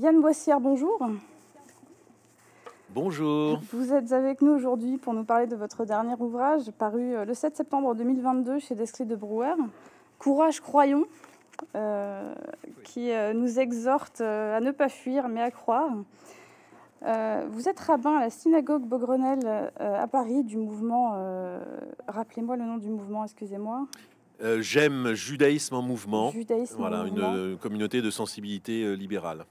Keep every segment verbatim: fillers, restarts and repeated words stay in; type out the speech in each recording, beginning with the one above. Yann Boissière, bonjour. Bonjour. Vous êtes avec nous aujourd'hui pour nous parler de votre dernier ouvrage, paru le sept septembre deux mille vingt-deux chez Desclée de Brouwer, « Courage, croyons euh, », qui nous exhorte à ne pas fuir, mais à croire. Euh, vous êtes rabbin à la synagogue Beaugrenelle euh, à Paris du mouvement... Euh, rappelez-moi le nom du mouvement, excusez-moi. Euh, J'aime Judaïsme en mouvement. Judaïsme voilà, en une mouvement. Communauté de sensibilité euh, libérale.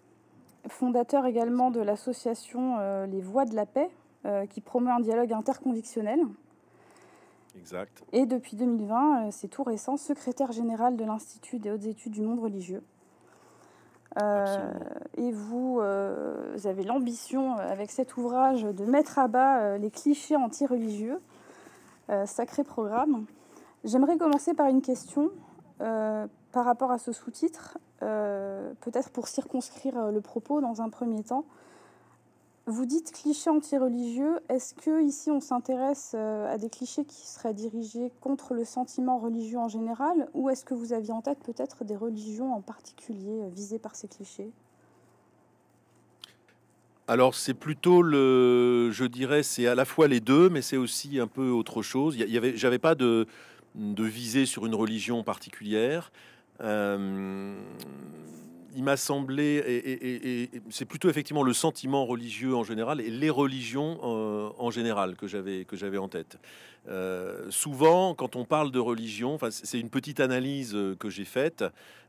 Fondateur également de l'association euh, Les Voix de la Paix, euh, qui promeut un dialogue interconvictionnel. Exact. Et depuis deux mille vingt, euh, c'est tout récent, secrétaire général de l'Institut des hautes études du monde religieux. Euh, et vous, euh, vous avez l'ambition, avec cet ouvrage, de mettre à bas euh, les clichés anti-religieux. Euh, sacré programme. J'aimerais commencer par une question euh, par rapport à ce sous-titre. Euh, peut-être pour circonscrire le propos dans un premier temps. Vous dites clichés anti-religieux. Est-ce que ici on s'intéresse à des clichés qui seraient dirigés contre le sentiment religieux en général, ou est-ce que vous aviez en tête peut-être des religions en particulier visées par ces clichés? Alors c'est plutôt le, je dirais, c'est à la fois les deux, mais c'est aussi un peu autre chose. Il y avait, j'avais pas de, de visée sur une religion particulière. Euh, il m'a semblé, et, et, et, et c'est plutôt effectivement le sentiment religieux en général et les religions euh, en général que j'avais que j'avais en tête. Euh, souvent, quand on parle de religion, enfin, c'est une petite analyse que j'ai faite,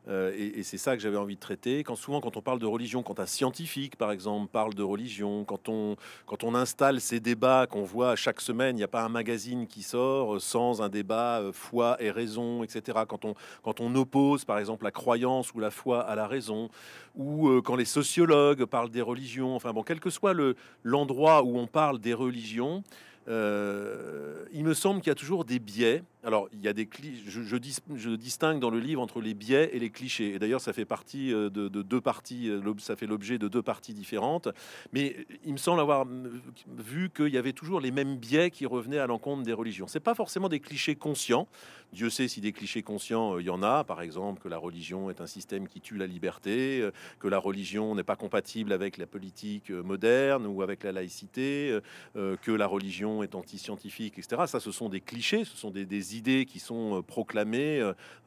euh, et, et c'est ça que j'avais envie de traiter. Quand souvent, quand on parle de religion, quand un scientifique, par exemple, parle de religion, quand on quand on installe ces débats qu'on voit chaque semaine, il n'y a pas un magazine qui sort sans un débat euh, foi et raison, et cetera. Quand on quand on oppose, par exemple, la croyance ou la foi à la raison, ou euh, quand les sociologues parlent des religions, enfin bon, quel que soit le l'endroit où on parle des religions. Euh, il me semble qu'il y a toujours des biais. Alors, il y a des clichés. Je, je, dis, je distingue dans le livre entre les biais et les clichés. Et d'ailleurs, ça fait partie de, de, de deux parties. Ça fait l'objet de deux parties différentes. Mais il me semble avoir vu qu'il y avait toujours les mêmes biais qui revenaient à l'encontre des religions. C'est pas forcément des clichés conscients. Dieu sait si des clichés conscients, il y en a. Par exemple, que la religion est un système qui tue la liberté, que la religion n'est pas compatible avec la politique moderne ou avec la laïcité, que la religion est anti-scientifique, et cetera. Ça, ce sont des clichés, ce sont des, des idées qui sont proclamées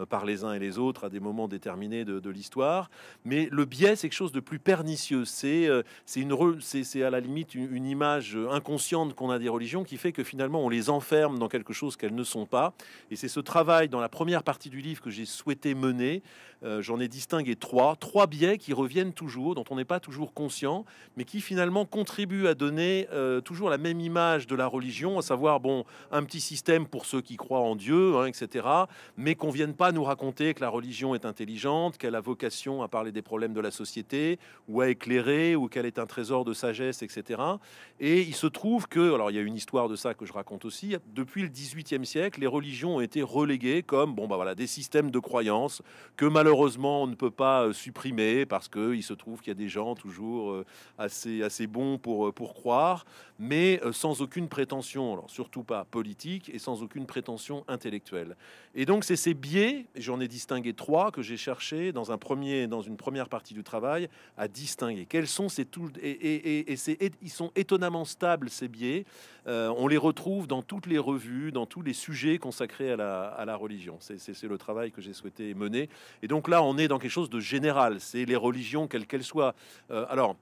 par les uns et les autres à des moments déterminés de, de l'histoire. Mais le biais, c'est quelque chose de plus pernicieux. C'est à la limite une, une image inconsciente qu'on a des religions qui fait que finalement, on les enferme dans quelque chose qu'elles ne sont pas. Et c'est ce travail, dans la première partie du livre, que j'ai souhaité mener. Euh, J'en ai distingué trois, trois biais qui reviennent toujours, dont on n'est pas toujours conscient, mais qui finalement contribuent à donner euh, toujours la même image de la religion, à savoir, bon, un petit système pour ceux qui croient en Dieu, hein, et cetera, mais qu'on ne vienne pas nous raconter que la religion est intelligente, qu'elle a vocation à parler des problèmes de la société, ou à éclairer, ou qu'elle est un trésor de sagesse, et cetera. Et il se trouve que, alors il y a une histoire de ça que je raconte aussi, depuis le dix-huitième siècle, les religions ont été reléguées comme, bon, bah voilà, des systèmes de croyances que malheureusement on ne peut pas supprimer parce qu'il se trouve qu'il y a des gens toujours assez, assez bons pour, pour croire, mais sans aucune prétention, alors surtout pas politique et sans aucune prétention intellectuelle. Et donc c'est ces biais, j'en ai distingué trois que j'ai cherché dans un premier, dans une première partie du travail à distinguer. Quels sont ces tout et, et, et, et, et ils sont étonnamment stables ces biais. Euh, on les retrouve dans toutes les revues, dans tous les sujets consacrés à la, à la religion. C'est le travail que j'ai souhaité mener. Et donc là on est dans quelque chose de général. C'est les religions quelles qu'elles soient. Euh, alors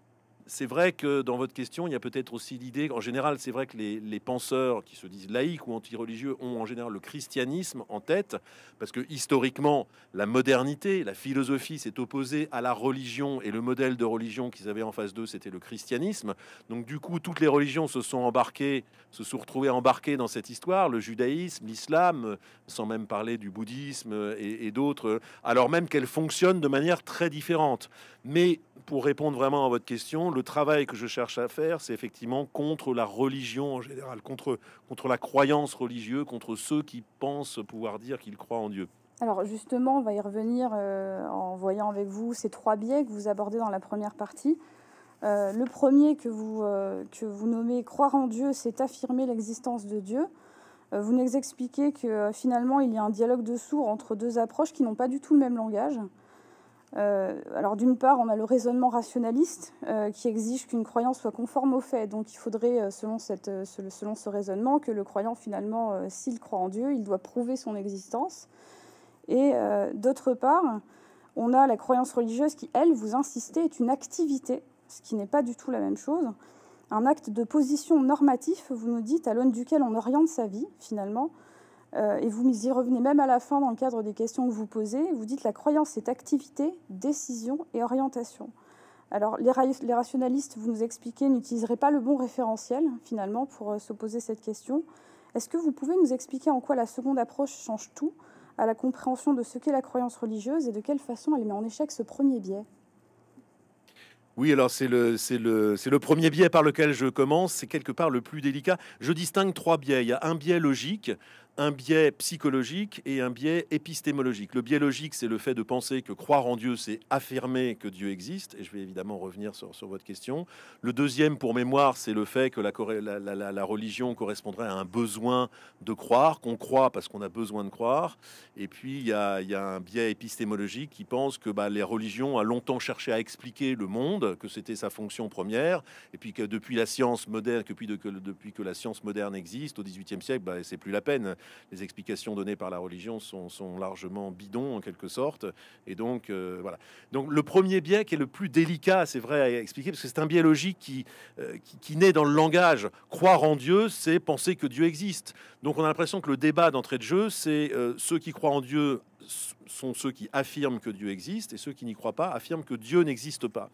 c'est vrai que dans votre question, il y a peut-être aussi l'idée qu'en général, c'est vrai que les, les penseurs qui se disent laïcs ou anti-religieux ont en général le christianisme en tête, parce que historiquement, la modernité, la philosophie s'est opposée à la religion et le modèle de religion qu'ils avaient en face d'eux, c'était le christianisme. Donc du coup, toutes les religions se sont embarquées, se sont retrouvées embarquées dans cette histoire, le judaïsme, l'islam, sans même parler du bouddhisme et, et d'autres, alors même qu'elles fonctionnent de manière très différente. Mais pour répondre vraiment à votre question, le travail que je cherche à faire, c'est effectivement contre la religion en général, contre, contre la croyance religieuse, contre ceux qui pensent pouvoir dire qu'ils croient en Dieu. Alors justement, on va y revenir euh, en voyant avec vous ces trois biais que vous abordez dans la première partie. Euh, le premier que vous, euh, que vous nommez « croire en Dieu », c'est affirmer l'existence de Dieu. Euh, vous nous expliquez que euh, finalement, il y a un dialogue de sourds entre deux approches qui n'ont pas du tout le même langage. Euh, alors d'une part, on a le raisonnement rationaliste euh, qui exige qu'une croyance soit conforme aux faits. Donc il faudrait, selon, cette, selon ce raisonnement, que le croyant, finalement, euh, s'il croit en Dieu, il doit prouver son existence. Et euh, d'autre part, on a la croyance religieuse qui, elle, vous insistez, est une activité, ce qui n'est pas du tout la même chose. Un acte de position normatif, vous nous dites, à l'aune duquel on oriente sa vie, finalement. Euh, et vous y revenez même à la fin dans le cadre des questions que vous posez, vous dites la croyance est activité, décision et orientation. Alors les, ra les rationalistes, vous nous expliquez, n'utiliseraient pas le bon référentiel finalement pour euh, se poser cette question. Est-ce que vous pouvez nous expliquer en quoi la seconde approche change tout à la compréhension de ce qu'est la croyance religieuse et de quelle façon elle met en échec ce premier biais ? Oui, alors c'est le, c'est le, c'est le premier biais par lequel je commence, c'est quelque part le plus délicat. Je distingue trois biais. Il y a un biais logique, un biais psychologique et un biais épistémologique. Le biais logique, c'est le fait de penser que croire en Dieu, c'est affirmer que Dieu existe. Et je vais évidemment revenir sur, sur votre question. Le deuxième, pour mémoire, c'est le fait que la, la, la, la religion correspondrait à un besoin de croire, qu'on croit parce qu'on a besoin de croire. Et puis, il y a, il y a un biais épistémologique qui pense que bah, les religions ont longtemps cherché à expliquer le monde, que c'était sa fonction première. Et puis, que depuis, la science moderne, que, que, depuis que la science moderne existe, au dix-huitième siècle, bah, c'est plus la peine. Les explications données par la religion sont, sont largement bidons, en quelque sorte. Et donc, euh, voilà. Donc, le premier biais qui est le plus délicat, c'est vrai, à expliquer, parce que c'est un biais logique qui, euh, qui, qui naît dans le langage. Croire en Dieu, c'est penser que Dieu existe. Donc, on a l'impression que le débat d'entrée de jeu, c'est euh, ceux qui croient en Dieu sont ceux qui affirment que Dieu existe, et ceux qui n'y croient pas affirment que Dieu n'existe pas.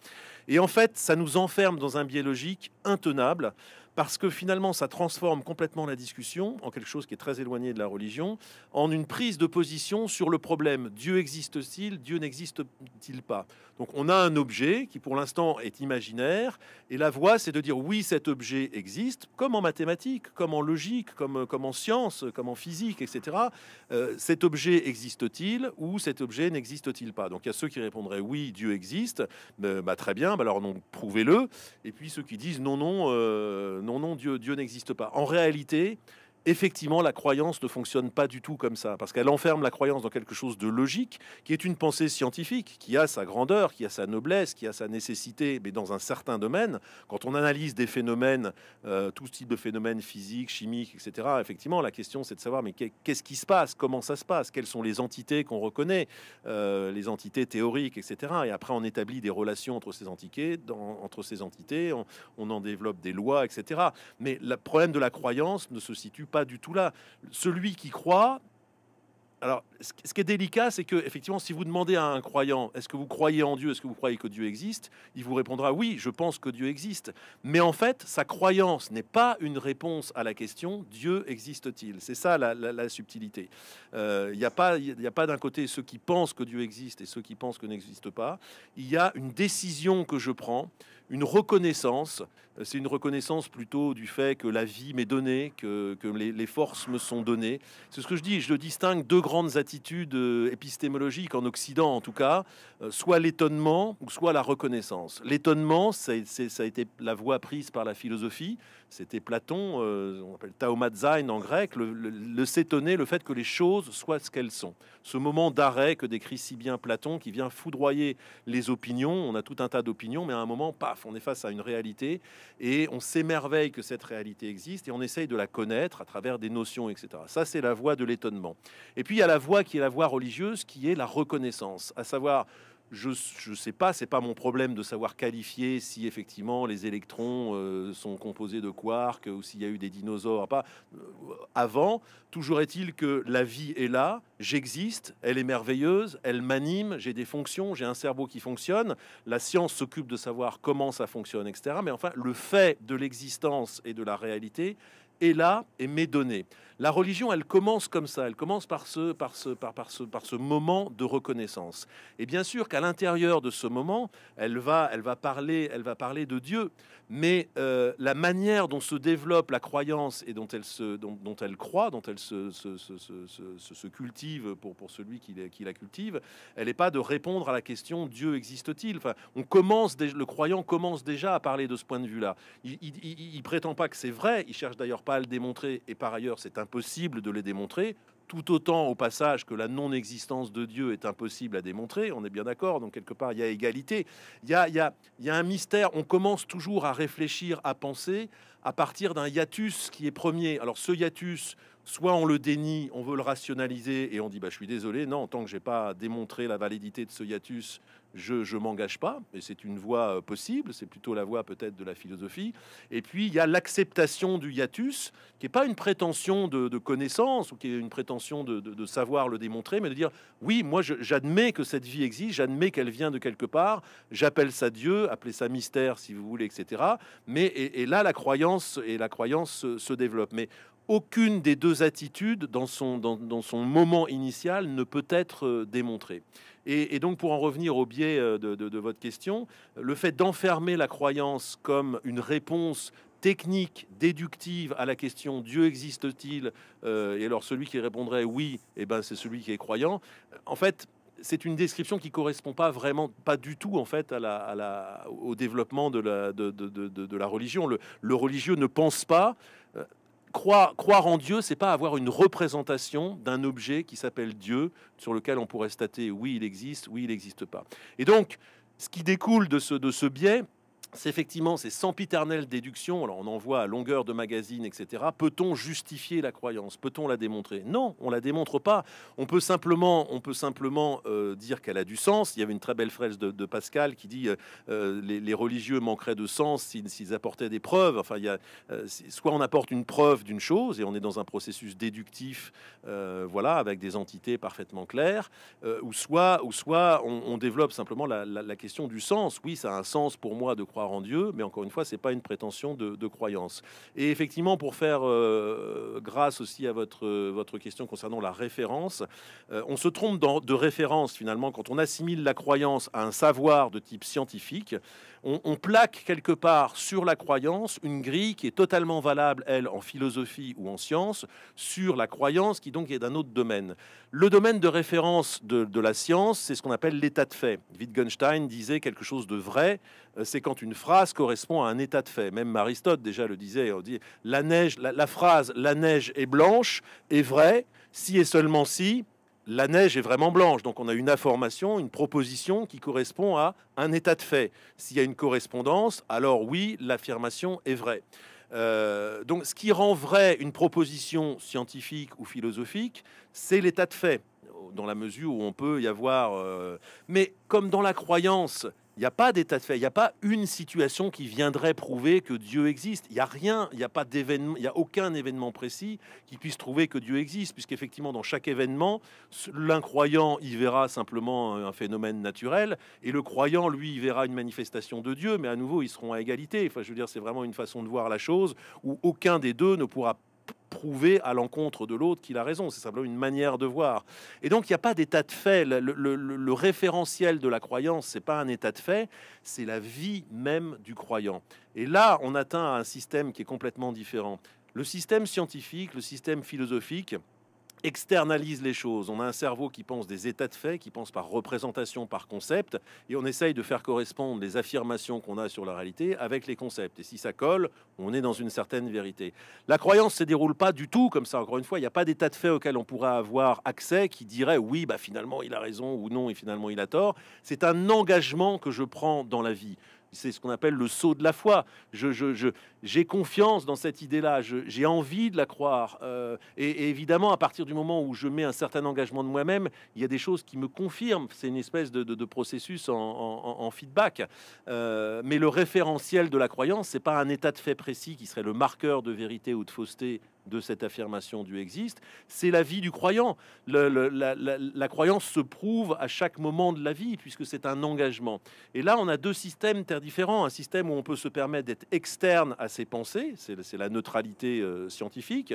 Et en fait, ça nous enferme dans un biais logique intenable, parce que finalement, ça transforme complètement la discussion en quelque chose qui est très éloigné de la religion, en une prise de position sur le problème. Dieu existe-t-il? Dieu n'existe-t-il pas? Donc on a un objet qui, pour l'instant, est imaginaire, et la voie, c'est de dire oui, cet objet existe, comme en mathématiques, comme en logique, comme, comme en sciences, comme en physique, et cetera. Euh, cet objet existe-t-il ou cet objet n'existe-t-il pas? Donc il y a ceux qui répondraient oui, Dieu existe, euh, bah, très bien, bah, alors non, prouvez-le, et puis ceux qui disent non, non, euh, non, non, Dieu, Dieu n'existe pas. En réalité, effectivement, la croyance ne fonctionne pas du tout comme ça, parce qu'elle enferme la croyance dans quelque chose de logique, qui est une pensée scientifique, qui a sa grandeur, qui a sa noblesse, qui a sa nécessité, mais dans un certain domaine. Quand on analyse des phénomènes, euh, tout type de phénomènes physiques, chimiques, et cetera, effectivement, la question, c'est de savoir, mais qu'est-ce qui se passe? Comment ça se passe? Quelles sont les entités qu'on reconnaît? euh, Les entités théoriques, et cetera. Et après, on établit des relations entre ces entités, dans, entre ces entités on, on en développe des lois, et cetera. Mais le problème de la croyance ne se situe pas du tout là. Celui qui croit... Alors, ce qui est délicat, c'est que, effectivement, si vous demandez à un croyant, est-ce que vous croyez en Dieu, est-ce que vous croyez que Dieu existe, il vous répondra, oui, je pense que Dieu existe. Mais en fait, sa croyance n'est pas une réponse à la question, Dieu existe-t-il? C'est ça la, la, la subtilité. Il euh, n'y a pas, y a pas d'un côté ceux qui pensent que Dieu existe et ceux qui pensent que n'existe pas. Il y a une décision que je prends, une reconnaissance. C'est une reconnaissance plutôt du fait que la vie m'est donnée, que, que les, les forces me sont données. C'est ce que je dis, je le distingue deux grandes attitudes épistémologiques en Occident, en tout cas, soit l'étonnement ou soit la reconnaissance. L'étonnement, ça a été la voie prise par la philosophie. C'était Platon, euh, on appelle taumatzain en grec, le, le, le s'étonner, le fait que les choses soient ce qu'elles sont. Ce moment d'arrêt que décrit si bien Platon, qui vient foudroyer les opinions. On a tout un tas d'opinions, mais à un moment, paf, on est face à une réalité et on s'émerveille que cette réalité existe et on essaye de la connaître à travers des notions, et cetera. Ça, c'est la voie de l'étonnement. Et puis, il y a la voie qui est la voie religieuse, qui est la reconnaissance, à savoir... Je ne sais pas, c'est pas mon problème de savoir qualifier si effectivement les électrons euh, sont composés de quarks ou s'il y a eu des dinosaures pas euh, avant. Toujours est-il que la vie est là, j'existe, elle est merveilleuse, elle m'anime, j'ai des fonctions, j'ai un cerveau qui fonctionne. La science s'occupe de savoir comment ça fonctionne, et cetera. Mais enfin, le fait de l'existence et de la réalité est là et m'est donné. La religion, elle commence comme ça, elle commence par ce, par ce, par, par ce, par ce moment de reconnaissance. Et bien sûr qu'à l'intérieur de ce moment, elle va, elle va parler, elle va parler de Dieu. Mais euh, la manière dont se développe la croyance et dont elle, se, dont, dont elle croit, dont elle se, se, se, se, se, se cultive pour, pour celui qui, qui la cultive, elle n'est pas de répondre à la question Dieu existe-t-il. Enfin, on commence, le croyant commence déjà à parler de ce point de vue-là. Il, il, il, il prétend pas que c'est vrai, il cherche d'ailleurs pas à le démontrer, et par ailleurs c'est impossible de les démontrer. tout autant au passage que la non-existence de Dieu est impossible à démontrer, on est bien d'accord, donc quelque part il y a égalité, il y a, il y a, il y a un mystère, on commence toujours à réfléchir, à penser, à partir d'un hiatus qui est premier. Alors ce hiatus, soit on le dénie, on veut le rationaliser et on dit bah, « je suis désolé, non, tant que j'ai pas démontré la validité de ce hiatus, je ne m'engage pas », et c'est une voie possible, c'est plutôt la voie peut-être de la philosophie. Et puis il y a l'acceptation du hiatus, qui n'est pas une prétention de, de connaissance, ou qui est une prétention de, de, de savoir le démontrer, mais de dire « oui, moi j'admets que cette vie existe, j'admets qu'elle vient de quelque part, j'appelle ça Dieu, appelez ça mystère si vous voulez, et cetera » Mais et, et là, la croyance, et la croyance se, se développe. Mais aucune des deux attitudes dans son, dans, dans son moment initial ne peut être démontrée. Et, et donc, pour en revenir au biais de, de, de votre question, le fait d'enfermer la croyance comme une réponse technique, déductive à la question « Dieu existe-t-il » euh, et alors celui qui répondrait « oui », eh ben, c'est celui qui est croyant. En fait, c'est une description qui correspond pas vraiment, pas du tout en fait, à la, à la, au développement de la, de, de, de, de la religion. Le, le religieux ne pense pas... Euh, Croire, croire en Dieu, c'est pas avoir une représentation d'un objet qui s'appelle Dieu, sur lequel on pourrait stater oui, il existe, oui, il n'existe pas. Et donc, ce qui découle de ce, de ce biais, c'est effectivement ces sempiternelles déductions. Alors, on en voit à longueur de magazines, et cetera. Peut-on justifier la croyance? Peut-on la démontrer? Non, on la démontre pas. On peut simplement, on peut simplement euh, dire qu'elle a du sens. Il y avait une très belle phrase de, de Pascal qui dit euh, les, les religieux manqueraient de sens s'ils apportaient des preuves. Enfin, il y a, euh, soit on apporte une preuve d'une chose et on est dans un processus déductif, euh, voilà, avec des entités parfaitement claires, euh, ou soit, ou soit on, on développe simplement la, la, la question du sens. Oui, ça a un sens pour moi de croire en Dieu, mais encore une fois, c'est pas une prétention de, de croyance. Et effectivement, pour faire euh, grâce aussi à votre, votre question concernant la référence, euh, on se trompe dans, de référence finalement quand on assimile la croyance à un savoir de type scientifique. On, on plaque quelque part sur la croyance une grille qui est totalement valable, elle, en philosophie ou en science, sur la croyance qui donc est d'un autre domaine. Le domaine de référence de, de la science, c'est ce qu'on appelle l'état de fait. Wittgenstein disait quelque chose de vrai, c'est quand une phrase correspond à un état de fait. Même Aristote déjà le disait, on dit la neige, la, la phrase « la neige est blanche » est vraie si et seulement si la neige est vraiment blanche. Donc on a une information, une proposition qui correspond à un état de fait. S'il y a une correspondance, alors oui, l'affirmation est vraie. Euh, donc ce qui rend vrai une proposition scientifique ou philosophique, c'est l'état de fait, dans la mesure où on peut y avoir... Euh... Mais comme dans la croyance, il n'y a pas d'état de fait, il n'y a pas une situation qui viendrait prouver que Dieu existe. Il n'y a rien, il n'y a pas d'événement, il n'y a aucun événement précis qui puisse trouver que Dieu existe, puisqu'effectivement, dans chaque événement, l'incroyant y verra simplement un phénomène naturel, et le croyant, lui, y verra une manifestation de Dieu, mais à nouveau, ils seront à égalité. Enfin, je veux dire, c'est vraiment une façon de voir la chose où aucun des deux ne pourra pas prouver à l'encontre de l'autre qu'il a raison. C'est simplement une manière de voir. Et donc, il n'y a pas d'état de fait. Le, le, le référentiel de la croyance, c'est pas un état de fait, c'est la vie même du croyant. Et là, on atteint un système qui est complètement différent. Le système scientifique, le système philosophique externalise les choses. On a un cerveau qui pense des états de fait, qui pense par représentation, par concept, et on essaye de faire correspondre les affirmations qu'on a sur la réalité avec les concepts. Et si ça colle, on est dans une certaine vérité. La croyance ne se déroule pas du tout comme ça. Encore une fois, il n'y a pas d'état de fait auquel on pourrait avoir accès qui dirait oui, bah finalement il a raison ou non, et finalement il a tort. C'est un engagement que je prends dans la vie. C'est ce qu'on appelle le saut de la foi. Je, je, je, j'ai confiance dans cette idée-là, j'ai envie de la croire. Euh, et, et évidemment, à partir du moment où je mets un certain engagement de moi-même, il y a des choses qui me confirment. C'est une espèce de, de, de processus en, en, en feedback. Euh, mais le référentiel de la croyance, c'est pas un état de fait précis qui serait le marqueur de vérité ou de fausseté de cette affirmation Dieu existe, c'est la vie du croyant. Le, le, la, la, la croyance se prouve à chaque moment de la vie, puisque c'est un engagement. Et là, on a deux systèmes très différents. Un système où on peut se permettre d'être externe à ses pensées, c'est la neutralité euh, scientifique,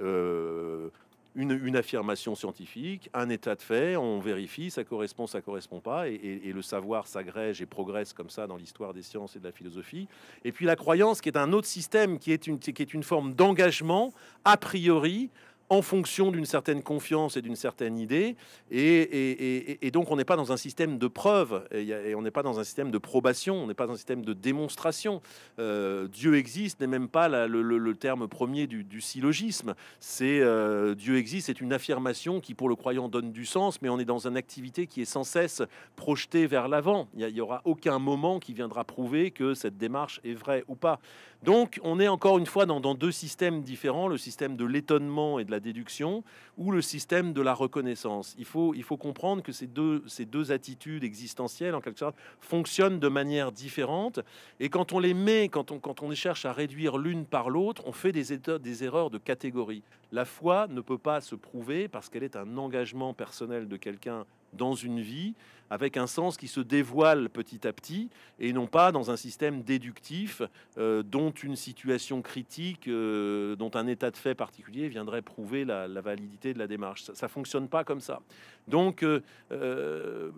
euh, Une, une affirmation scientifique, un état de fait, on vérifie, ça correspond, ça correspond pas, et, et, et le savoir s'agrège et progresse comme ça dans l'histoire des sciences et de la philosophie. Et puis la croyance qui est un autre système, qui est une, qui est une forme d'engagement a priori, en fonction d'une certaine confiance et d'une certaine idée. Et, et, et, et donc, on n'est pas dans un système de preuve, et, et on n'est pas dans un système de probation, on n'est pas dans un système de démonstration. Euh, Dieu existe n'est même pas la, le, le, le terme premier du, du syllogisme. C'est euh, Dieu existe, c'est une affirmation qui, pour le croyant, donne du sens, mais on est dans une activité qui est sans cesse projetée vers l'avant. Il n'y aura aucun moment qui viendra prouver que cette démarche est vraie ou pas. Donc, on est encore une fois dans, dans deux systèmes différents, le système de l'étonnement et de la déduction ou le système de la reconnaissance. Il faut, il faut comprendre que ces deux, ces deux attitudes existentielles, en quelque sorte, fonctionnent de manière différente. Et quand on les met, quand on, quand on cherche à réduire l'une par l'autre, on fait des, états, des erreurs de catégorie. La foi ne peut pas se prouver parce qu'elle est un engagement personnel de quelqu'un dans une vie, avec un sens qui se dévoile petit à petit, et non pas dans un système déductif euh, dont une situation critique, euh, dont un état de fait particulier viendrait prouver la, la validité de la démarche. Ça ne fonctionne pas comme ça. Donc, euh, euh,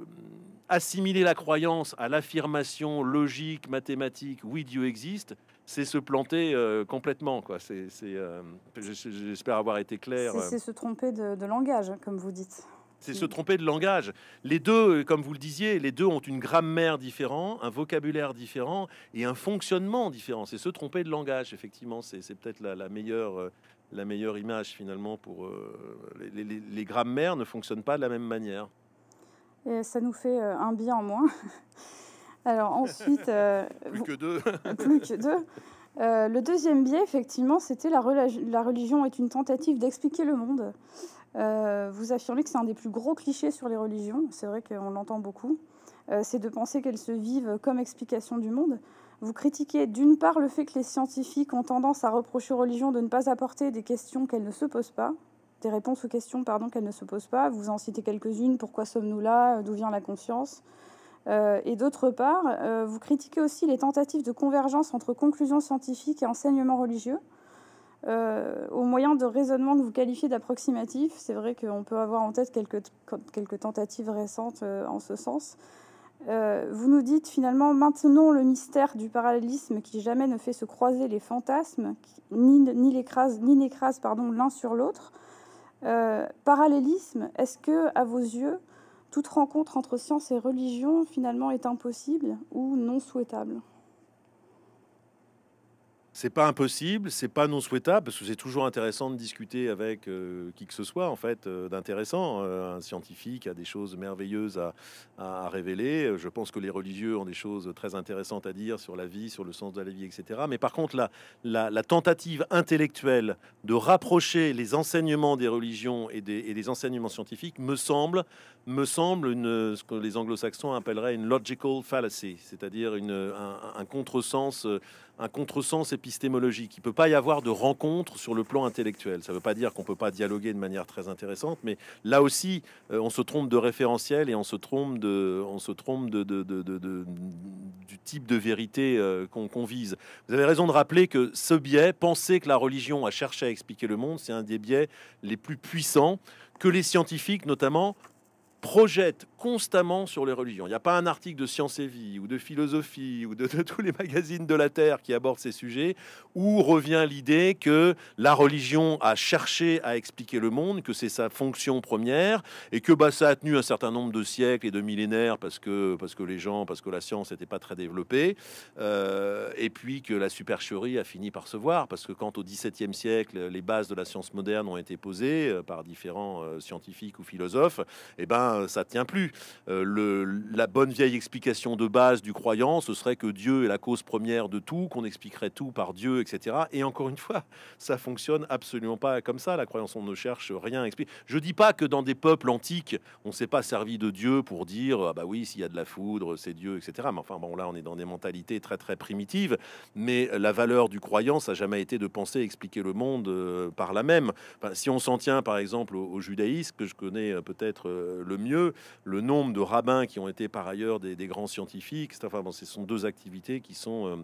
assimiler la croyance à l'affirmation logique, mathématique, oui, Dieu existe, c'est se planter euh, complètement, quoi. C'est, c'est, euh, j'espère avoir été clair. C'est se tromper de, de langage, comme vous dites. C'est se tromper de langage. Les deux, comme vous le disiez, les deux ont une grammaire différente, un vocabulaire différent et un fonctionnement différent. C'est se tromper de langage, effectivement. C'est peut-être la, la, meilleure, la meilleure image, finalement, pour... Euh, les, les, les grammaires ne fonctionnent pas de la même manière. Et ça nous fait un bien en moins. Alors ensuite... Euh, plus que deux. Plus que deux. Euh, le deuxième biais, effectivement, c'était la, la religion est une tentative d'expliquer le monde. Euh, vous affirmez que c'est un des plus gros clichés sur les religions, c'est vrai qu'on l'entend beaucoup, euh, c'est de penser qu'elles se vivent comme explication du monde. Vous critiquez d'une part le fait que les scientifiques ont tendance à reprocher aux religions de ne pas apporter des questions qu'elles ne se posent pas, des réponses aux questions pardon, qu'elles ne se posent pas, vous en citez quelques-unes, pourquoi sommes-nous là, d'où vient la conscience, euh, et d'autre part, euh, vous critiquez aussi les tentatives de convergence entre conclusions scientifiques et enseignements religieux, Euh, au moyen de raisonnement que vous qualifiez d'approximatif. C'est vrai qu'on peut avoir en tête quelques, quelques tentatives récentes euh, en ce sens. Euh, vous nous dites finalement, maintenons le mystère du parallélisme qui jamais ne fait se croiser les fantasmes, qui, ni, ni l'écrase, ni n'écrase l'un sur l'autre. Euh, parallélisme, est-ce que, à vos yeux, toute rencontre entre science et religion finalement est impossible ou non souhaitable ? C'est pas impossible, c'est pas non souhaitable, parce que c'est toujours intéressant de discuter avec euh, qui que ce soit, en fait, euh, d'intéressant. Euh, un scientifique a des choses merveilleuses à, à, à révéler. Je pense que les religieux ont des choses très intéressantes à dire sur la vie, sur le sens de la vie, et cetera. Mais par contre, la, la, la tentative intellectuelle de rapprocher les enseignements des religions et des, et des enseignements scientifiques me semble, me semble une, ce que les anglo-saxons appelleraient une logical fallacy, c'est-à-dire un, un contresens, un contresens épistémologique. Il ne peut pas y avoir de rencontre sur le plan intellectuel. Ça ne veut pas dire qu'on ne peut pas dialoguer de manière très intéressante, mais là aussi, euh, on se trompe de référentiel et on se trompe, de, on se trompe de, de, de, de, de, du type de vérité euh, qu'on qu'on vise. Vous avez raison de rappeler que ce biais, penser que la religion a cherché à expliquer le monde, c'est un des biais les plus puissants que les scientifiques, notamment, projette constamment sur les religions. Il n'y a pas un article de Science et Vie ou de Philosophie ou de, de tous les magazines de la Terre qui abordent ces sujets où revient l'idée que la religion a cherché à expliquer le monde, que c'est sa fonction première et que bah, ça a tenu un certain nombre de siècles et de millénaires parce que, parce que les gens, parce que la science n'était pas très développée euh, et puis que la supercherie a fini par se voir parce que quand au dix-septième siècle, les bases de la science moderne ont été posées par différents euh, scientifiques ou philosophes, et ben ça tient plus. Euh, le, la bonne vieille explication de base du croyant, ce serait que Dieu est la cause première de tout, qu'on expliquerait tout par Dieu, et cetera. Et encore une fois, ça fonctionne absolument pas comme ça. La croyance, on ne cherche rien à expliquer. Je dis pas que dans des peuples antiques, on s'est pas servi de Dieu pour dire ah bah oui, s'il y a de la foudre, c'est Dieu, et cetera. Mais enfin bon, là, on est dans des mentalités très très primitives. Mais la valeur du croyant, ça n'a jamais été de penser expliquer le monde euh, par la même. Enfin, si on s'en tient, par exemple, au, au judaïsme que je connais euh, peut-être euh, le mieux, le nombre de rabbins qui ont été par ailleurs des, des grands scientifiques, enfin bon, ce sont deux activités qui sont euh,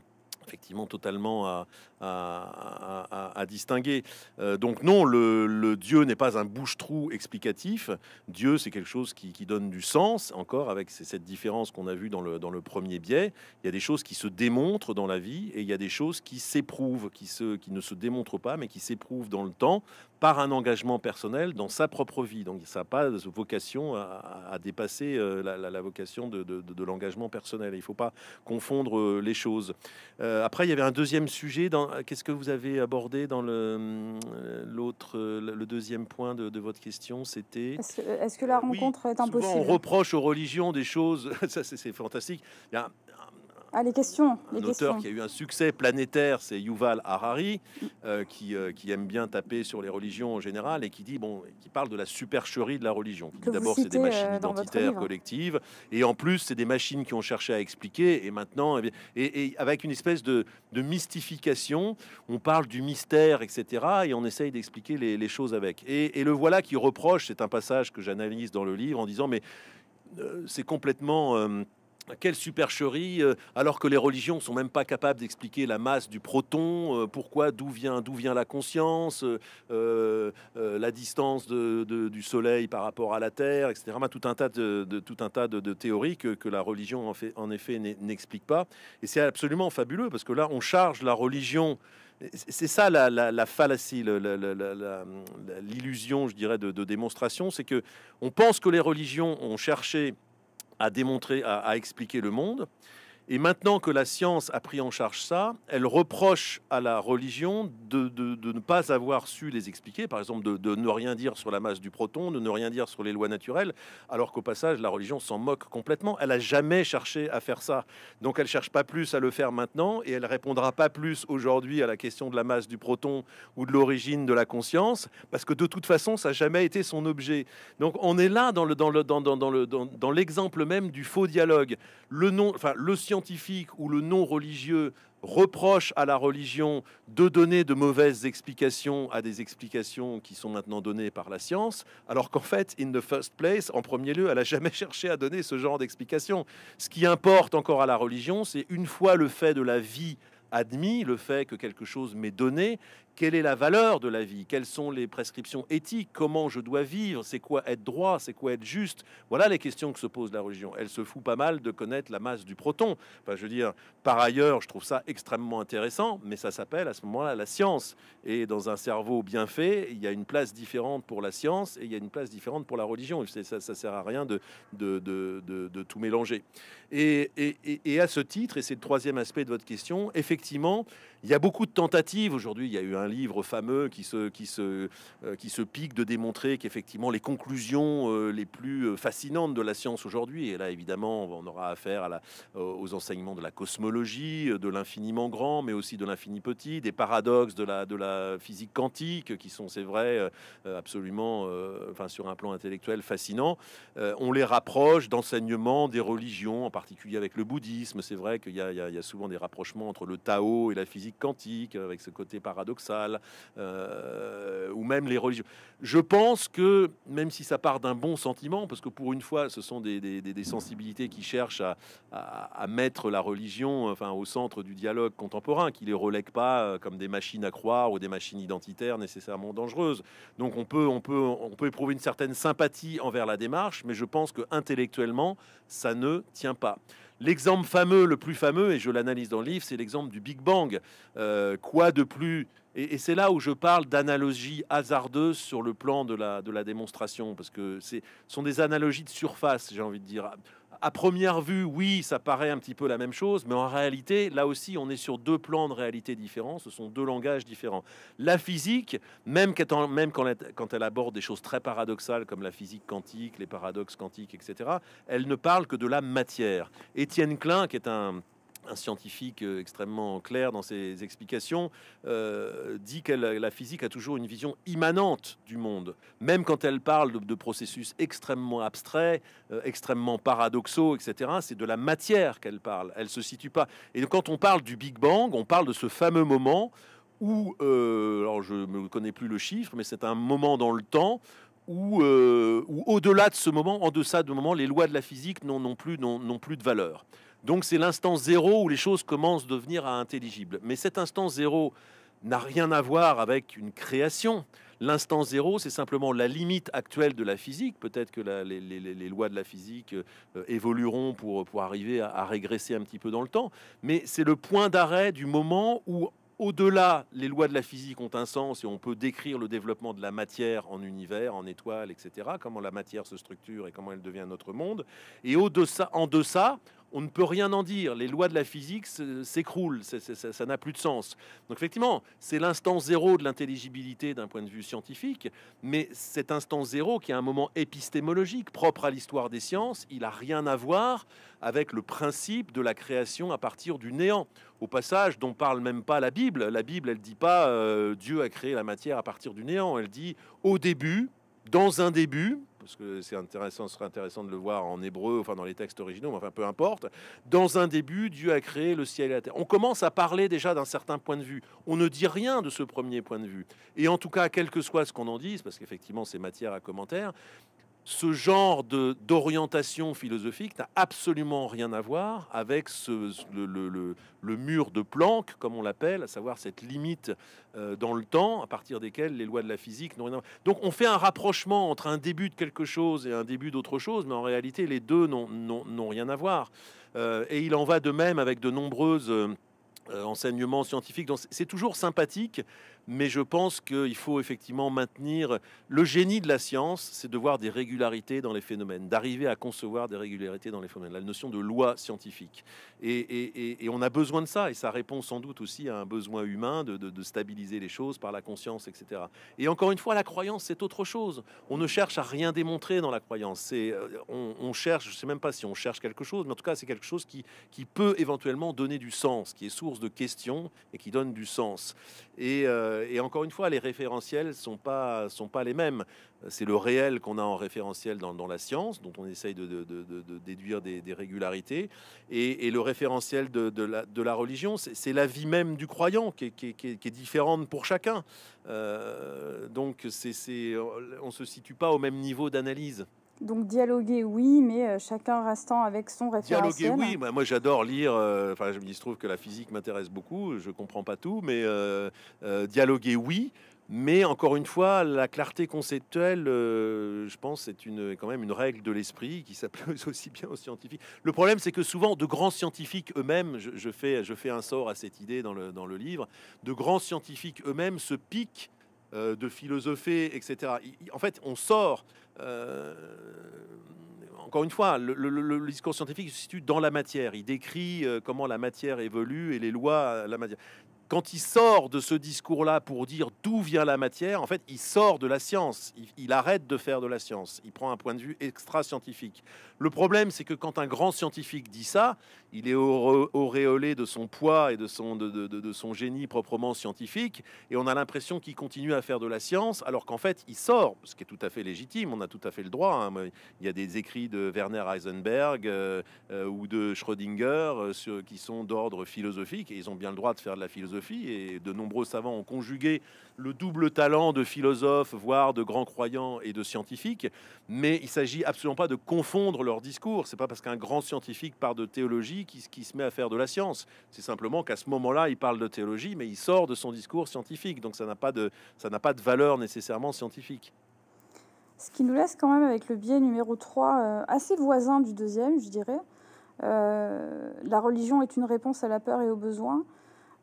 effectivement totalement à, à, à, à distinguer. Euh, donc non, le, le Dieu n'est pas un bouche-trou explicatif. Dieu, c'est quelque chose qui, qui donne du sens, encore avec cette différence qu'on a vue dans le, dans le premier biais. Il y a des choses qui se démontrent dans la vie et il y a des choses qui s'éprouvent, qui, se, qui ne se démontrent pas, mais qui s'éprouvent dans le temps par un engagement personnel dans sa propre vie. Donc ça n'a pas de vocation à, à dépasser la, la, la vocation de, de, de, de l'engagement personnel. Il ne faut pas confondre les choses. Euh, après, il y avait un deuxième sujet. Qu'est-ce que vous avez abordé dans le, l'autre, le deuxième point de, de votre question? C'était... Est-ce que, est-ce que la rencontre oui, est impossible? On reproche aux religions des choses. Ça, c'est fantastique. Il y a... Ah, les questions. Les un questions. Auteur qui a eu un succès planétaire, c'est Yuval Harari, euh, qui, euh, qui aime bien taper sur les religions en général et qui dit bon, qui parle de la supercherie de la religion. D'abord, c'est des machines identitaires collectives, et en plus, c'est des machines qui ont cherché à expliquer. Et maintenant, et, et avec une espèce de, de mystification, on parle du mystère, et cetera. Et on essaye d'expliquer les, les choses avec. Et, et le voilà qui reproche. C'est un passage que j'analyse dans le livre en disant mais euh, c'est complètement euh, quelle supercherie, euh, alors que les religions sont même pas capables d'expliquer la masse du proton, euh, pourquoi, d'où vient, d'où vient la conscience, euh, euh, la distance de, de, du soleil par rapport à la Terre, et cetera. Tout un tas de, de, tout un tas de, de théories que, que la religion en, fait, en effet n'explique pas. Et c'est absolument fabuleux parce que là, on charge la religion. C'est ça la, la, la fallacie, l'illusion, je dirais, de, de démonstration, c'est que on pense que les religions ont cherché à démontrer, à, à expliquer le monde. Et maintenant que la science a pris en charge ça, elle reproche à la religion de, de, de ne pas avoir su les expliquer, par exemple de, de ne rien dire sur la masse du proton, de ne rien dire sur les lois naturelles, alors qu'au passage, la religion s'en moque complètement. Elle n'a jamais cherché à faire ça. Donc elle ne cherche pas plus à le faire maintenant et elle ne répondra pas plus aujourd'hui à la question de la masse du proton ou de l'origine de la conscience, parce que de toute façon, ça n'a jamais été son objet. Donc on est là dans le, dans le, dans, dans, dans le, dans, dans l'exemple même du faux dialogue. Le non, enfin, le scientifique scientifique ou le non-religieux reproche à la religion de donner de mauvaises explications à des explications qui sont maintenant données par la science, alors qu'en fait, in the first place, en premier lieu, elle n'a jamais cherché à donner ce genre d'explications. Ce qui importe encore à la religion, c'est une fois le fait de la vie admis, le fait que quelque chose m'est donné, quelle est la valeur de la vie? Quelles sont les prescriptions éthiques? Comment je dois vivre? C'est quoi être droit? C'est quoi être juste? Voilà les questions que se pose la religion. Elle se fout pas mal de connaître la masse du proton. Enfin, je veux dire, par ailleurs, je trouve ça extrêmement intéressant, mais ça s'appelle à ce moment-là la science. Et dans un cerveau bien fait, il y a une place différente pour la science et il y a une place différente pour la religion. Ça, ça sert à rien de, de, de, de, de tout mélanger. Et, et, et à ce titre, et c'est le troisième aspect de votre question, effectivement, il y a beaucoup de tentatives. Aujourd'hui, il y a eu un livre fameux qui se, qui se, euh, qui se pique de démontrer qu'effectivement les conclusions euh, les plus fascinantes de la science aujourd'hui, et là évidemment on aura affaire à la, aux enseignements de la cosmologie, de l'infiniment grand, mais aussi de l'infini petit, des paradoxes de la, de la physique quantique qui sont, c'est vrai, euh, absolument, euh, enfin sur un plan intellectuel fascinant, euh, on les rapproche d'enseignements des religions, en particulier avec le bouddhisme. C'est vrai qu'il y a, il y a, il y a souvent des rapprochements entre le Tao et la physique quantique, avec ce côté paradoxal. Euh, ou même les religions. Je pense que, même si ça part d'un bon sentiment, parce que pour une fois, ce sont des, des, des sensibilités qui cherchent à, à, à mettre la religion enfin, au centre du dialogue contemporain, qui les relègue pas comme des machines à croire ou des machines identitaires nécessairement dangereuses. Donc on peut, on peut, on peut éprouver une certaine sympathie envers la démarche, mais je pense que intellectuellement, ça ne tient pas. L'exemple fameux, le plus fameux, et je l'analyse dans le livre, c'est l'exemple du Big Bang. Euh, quoi de plus ? Et, et c'est là où je parle d'analogies hasardeuses sur le plan de la, de la démonstration, parce que ce sont des analogies de surface, j'ai envie de dire. À première vue, oui, ça paraît un petit peu la même chose, mais en réalité, là aussi, on est sur deux plans de réalité différents. Ce sont deux langages différents. La physique, même quand elle aborde des choses très paradoxales comme la physique quantique, les paradoxes quantiques, et cetera, elle ne parle que de la matière. Étienne Klein, qui est un... un scientifique extrêmement clair dans ses explications, euh, dit que la physique a toujours une vision immanente du monde, même quand elle parle de, de processus extrêmement abstraits, euh, extrêmement paradoxaux, et cetera. C'est de la matière qu'elle parle, elle ne se situe pas. Et quand on parle du Big Bang, on parle de ce fameux moment où, euh, alors je ne connais plus le chiffre, mais c'est un moment dans le temps où, euh, où au-delà de ce moment, en deçà de ce moment, les lois de la physique n'ont non plus, non, non plus de valeur. Donc c'est l'instant zéro où les choses commencent à devenir intelligibles. Mais cet instant zéro n'a rien à voir avec une création. L'instant zéro, c'est simplement la limite actuelle de la physique. Peut-être que la, les, les, les lois de la physique euh, évolueront pour, pour arriver à, à régresser un petit peu dans le temps. Mais c'est le point d'arrêt du moment où, au-delà, les lois de la physique ont un sens et on peut décrire le développement de la matière en univers, en étoiles, et cetera. Comment la matière se structure et comment elle devient notre monde. Et au-deçà, en deçà, on ne peut rien en dire. Les lois de la physique s'écroulent, ça n'a plus de sens. Donc effectivement, c'est l'instant zéro de l'intelligibilité d'un point de vue scientifique, mais cet instant zéro qui est un moment épistémologique propre à l'histoire des sciences, il n'a rien à voir avec le principe de la création à partir du néant. Au passage, dont parle même pas la Bible. La Bible, elle ne dit pas euh, Dieu a créé la matière à partir du néant. Elle dit au début, dans un début, parce que c'est intéressant, ce serait intéressant de le voir en hébreu, enfin dans les textes originaux, mais enfin peu importe. Dans un début, Dieu a créé le ciel et la terre. On commence à parler déjà d'un certain point de vue. On ne dit rien de ce premier point de vue. Et en tout cas, quel que soit ce qu'on en dise, parce qu'effectivement, c'est matière à commentaire, ce genre de d'orientation philosophique n'a absolument rien à voir avec ce, le, le, le, le mur de Planck, comme on l'appelle, à savoir cette limite euh, dans le temps à partir desquelles les lois de la physique n'ont rien à voir. Donc on fait un rapprochement entre un début de quelque chose et un début d'autre chose, mais en réalité les deux n'ont rien à voir. Euh, et il en va de même avec de nombreuses euh, enseignements scientifiques. Donc c'est toujours sympathique. Mais je pense qu'il faut effectivement maintenir le génie de la science, c'est de voir des régularités dans les phénomènes, d'arriver à concevoir des régularités dans les phénomènes, la notion de loi scientifique. Et, et, et, et on a besoin de ça, et ça répond sans doute aussi à un besoin humain de, de, de stabiliser les choses par la conscience, et cetera. Et encore une fois, la croyance, c'est autre chose. On ne cherche à rien démontrer dans la croyance. On, on cherche, je ne sais même pas si on cherche quelque chose, mais en tout cas, c'est quelque chose qui, qui peut éventuellement donner du sens, qui est source de questions et qui donne du sens. Et... Euh, Et encore une fois, les référentiels ne sont pas, sont pas les mêmes. C'est le réel qu'on a en référentiel dans, dans la science, dont on essaye de, de, de, de déduire des, des régularités. Et, et le référentiel de, de, la, de la religion, c'est la vie même du croyant qui est, qui est, qui est, qui est différente pour chacun. Euh, donc, c'est, c'est, on ne se situe pas au même niveau d'analyse. Donc dialoguer, oui, mais chacun restant avec son référentiel. Dialoguer, oui. Bah, moi, j'adore lire. Enfin, euh, il se trouve que la physique m'intéresse beaucoup. Je comprends pas tout, mais euh, euh, dialoguer, oui. Mais encore une fois, la clarté conceptuelle, euh, je pense, c'est une, quand même une règle de l'esprit qui s'appelle aussi bien aux scientifiques. Le problème, c'est que souvent, de grands scientifiques eux-mêmes, je, je, fais, je fais un sort à cette idée dans le, dans le livre, de grands scientifiques eux-mêmes se piquent euh, de philosopher, et cetera. En fait, on sort... Euh, encore une fois, le, le, le discours scientifique se situe dans la matière. Il décrit euh, comment la matière évolue et les lois la matière. Quand il sort de ce discours-là pour dire d'où vient la matière, en fait, il sort de la science. Il, il arrête de faire de la science. Il prend un point de vue extra-scientifique. Le problème, c'est que quand un grand scientifique dit ça, il est auréolé de son poids et de son, de, de, de, de son génie proprement scientifique. Et on a l'impression qu'il continue à faire de la science, alors qu'en fait, il sort, ce qui est tout à fait légitime. On a tout à fait le droit. Hein. Il y a des écrits de Werner Heisenberg euh, euh, ou de Schrödinger euh, sur, qui sont d'ordre philosophique. Et ils ont bien le droit de faire de la philosophie. Et de nombreux savants ont conjugué le double talent de philosophes, voire de grands croyants et de scientifiques. Mais il ne s'agit absolument pas de confondre leurs discours. Ce n'est pas parce qu'un grand scientifique part de théologie qu'il qui se met à faire de la science. C'est simplement qu'à ce moment-là, il parle de théologie, mais il sort de son discours scientifique. Donc ça n'a pas de, ça n'a pas de valeur nécessairement scientifique. Ce qui nous laisse quand même avec le biais numéro trois, euh, assez voisin du deuxième, je dirais. Euh, la religion est une réponse à la peur et aux besoins.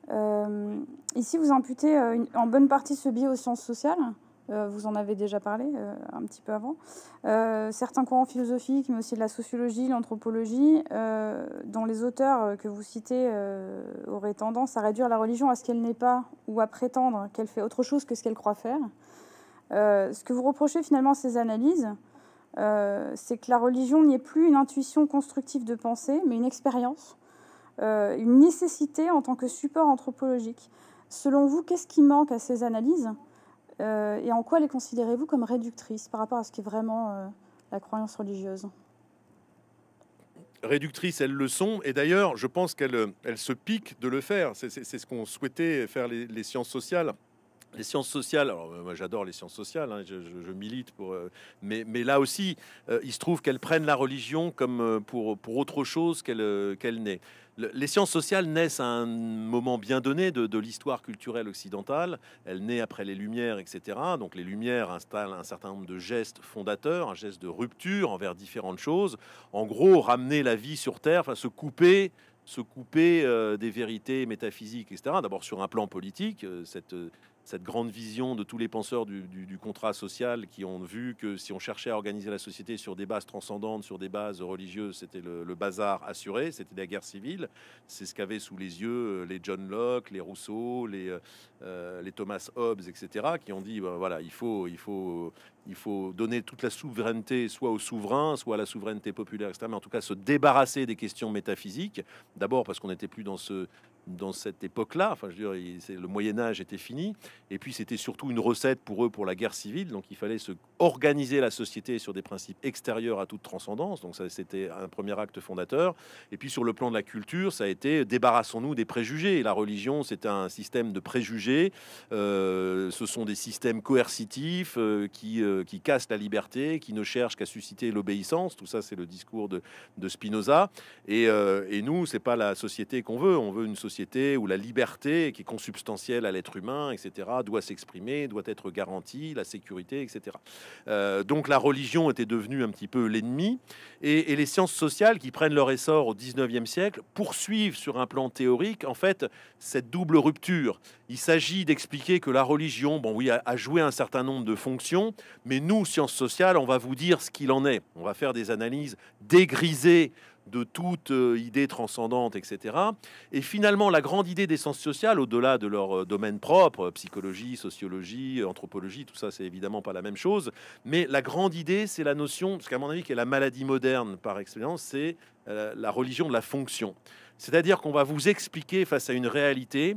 Euh, ici, vous imputez euh, une, en bonne partie ce biais aux sciences sociales. Euh, vous en avez déjà parlé euh, un petit peu avant. Euh, certains courants philosophiques, mais aussi de la sociologie, l'anthropologie, euh, dont les auteurs que vous citez euh, auraient tendance à réduire la religion à ce qu'elle n'est pas ou à prétendre qu'elle fait autre chose que ce qu'elle croit faire. Euh, ce que vous reprochez finalement à ces analyses, euh, c'est que la religion n'y est plus une intuition constructive de pensée, mais une expérience. Euh, une nécessité en tant que support anthropologique. Selon vous, qu'est-ce qui manque à ces analyses euh, et en quoi les considérez-vous comme réductrices par rapport à ce qui est vraiment euh, la croyance religieuse ? Réductrices, elles le sont, et d'ailleurs, je pense qu'elles elles se piquent de le faire. C'est ce qu'ont souhaité faire les, les sciences sociales. Les sciences sociales, alors moi j'adore les sciences sociales, hein, je, je, je milite pour, euh, mais, mais là aussi, euh, il se trouve qu'elles prennent la religion comme euh, pour, pour autre chose qu'elle euh, qu'elle n'est. Le, les sciences sociales naissent à un moment bien donné de, de l'histoire culturelle occidentale. Elles naissent après les Lumières, et cetera. Donc les Lumières installent un certain nombre de gestes fondateurs, un geste de rupture envers différentes choses. En gros, ramener la vie sur Terre, enfin se couper... se couper euh, des vérités métaphysiques, et cetera. D'abord sur un plan politique, euh, cette, euh, cette grande vision de tous les penseurs du, du, du contrat social qui ont vu que si on cherchait à organiser la société sur des bases transcendantes, sur des bases religieuses, c'était le, le bazar assuré, c'était la guerre civile. C'est ce qu'avaient sous les yeux les John Locke, les Rousseau, les, euh, les Thomas Hobbes, et cetera, qui ont dit, ben, voilà, il faut... Il faut Il faut donner toute la souveraineté soit au souverain, soit à la souveraineté populaire, et cetera. Mais en tout cas, se débarrasser des questions métaphysiques. D'abord parce qu'on n'était plus dans, ce, dans cette époque-là. Enfin, je veux dire, le Moyen-Âge était fini. Et puis, c'était surtout une recette pour eux pour la guerre civile. Donc, il fallait se organiser la société sur des principes extérieurs à toute transcendance. Donc, ça, c'était un premier acte fondateur. Et puis, sur le plan de la culture, ça a été débarrassons-nous des préjugés. La religion, c'est un système de préjugés. Euh, ce sont des systèmes coercitifs euh, qui... Euh, qui casse la liberté, qui ne cherche qu'à susciter l'obéissance. Tout ça, c'est le discours de, de Spinoza. Et, euh, et nous, c'est pas la société qu'on veut. On veut une société où la liberté, qui est consubstantielle à l'être humain, et cetera, doit s'exprimer, doit être garantie, la sécurité, et cetera. Euh, donc la religion était devenue un petit peu l'ennemi. Et, et les sciences sociales, qui prennent leur essor au dix-neuvième siècle, poursuivent sur un plan théorique, en fait, cette double rupture. Il s'agit d'expliquer que la religion, bon oui, a, a joué un certain nombre de fonctions, mais nous, sciences sociales, on va vous dire ce qu'il en est. On va faire des analyses dégrisées de toute euh, idée transcendante, et cetera. Et finalement, la grande idée des sciences sociales, au-delà de leur euh, domaine propre, psychologie, sociologie, anthropologie, tout ça, c'est évidemment pas la même chose, mais la grande idée, c'est la notion, parce qu'à mon avis, qui est la maladie moderne par excellence, c'est euh, la religion de la fonction. C'est-à-dire qu'on va vous expliquer face à une réalité...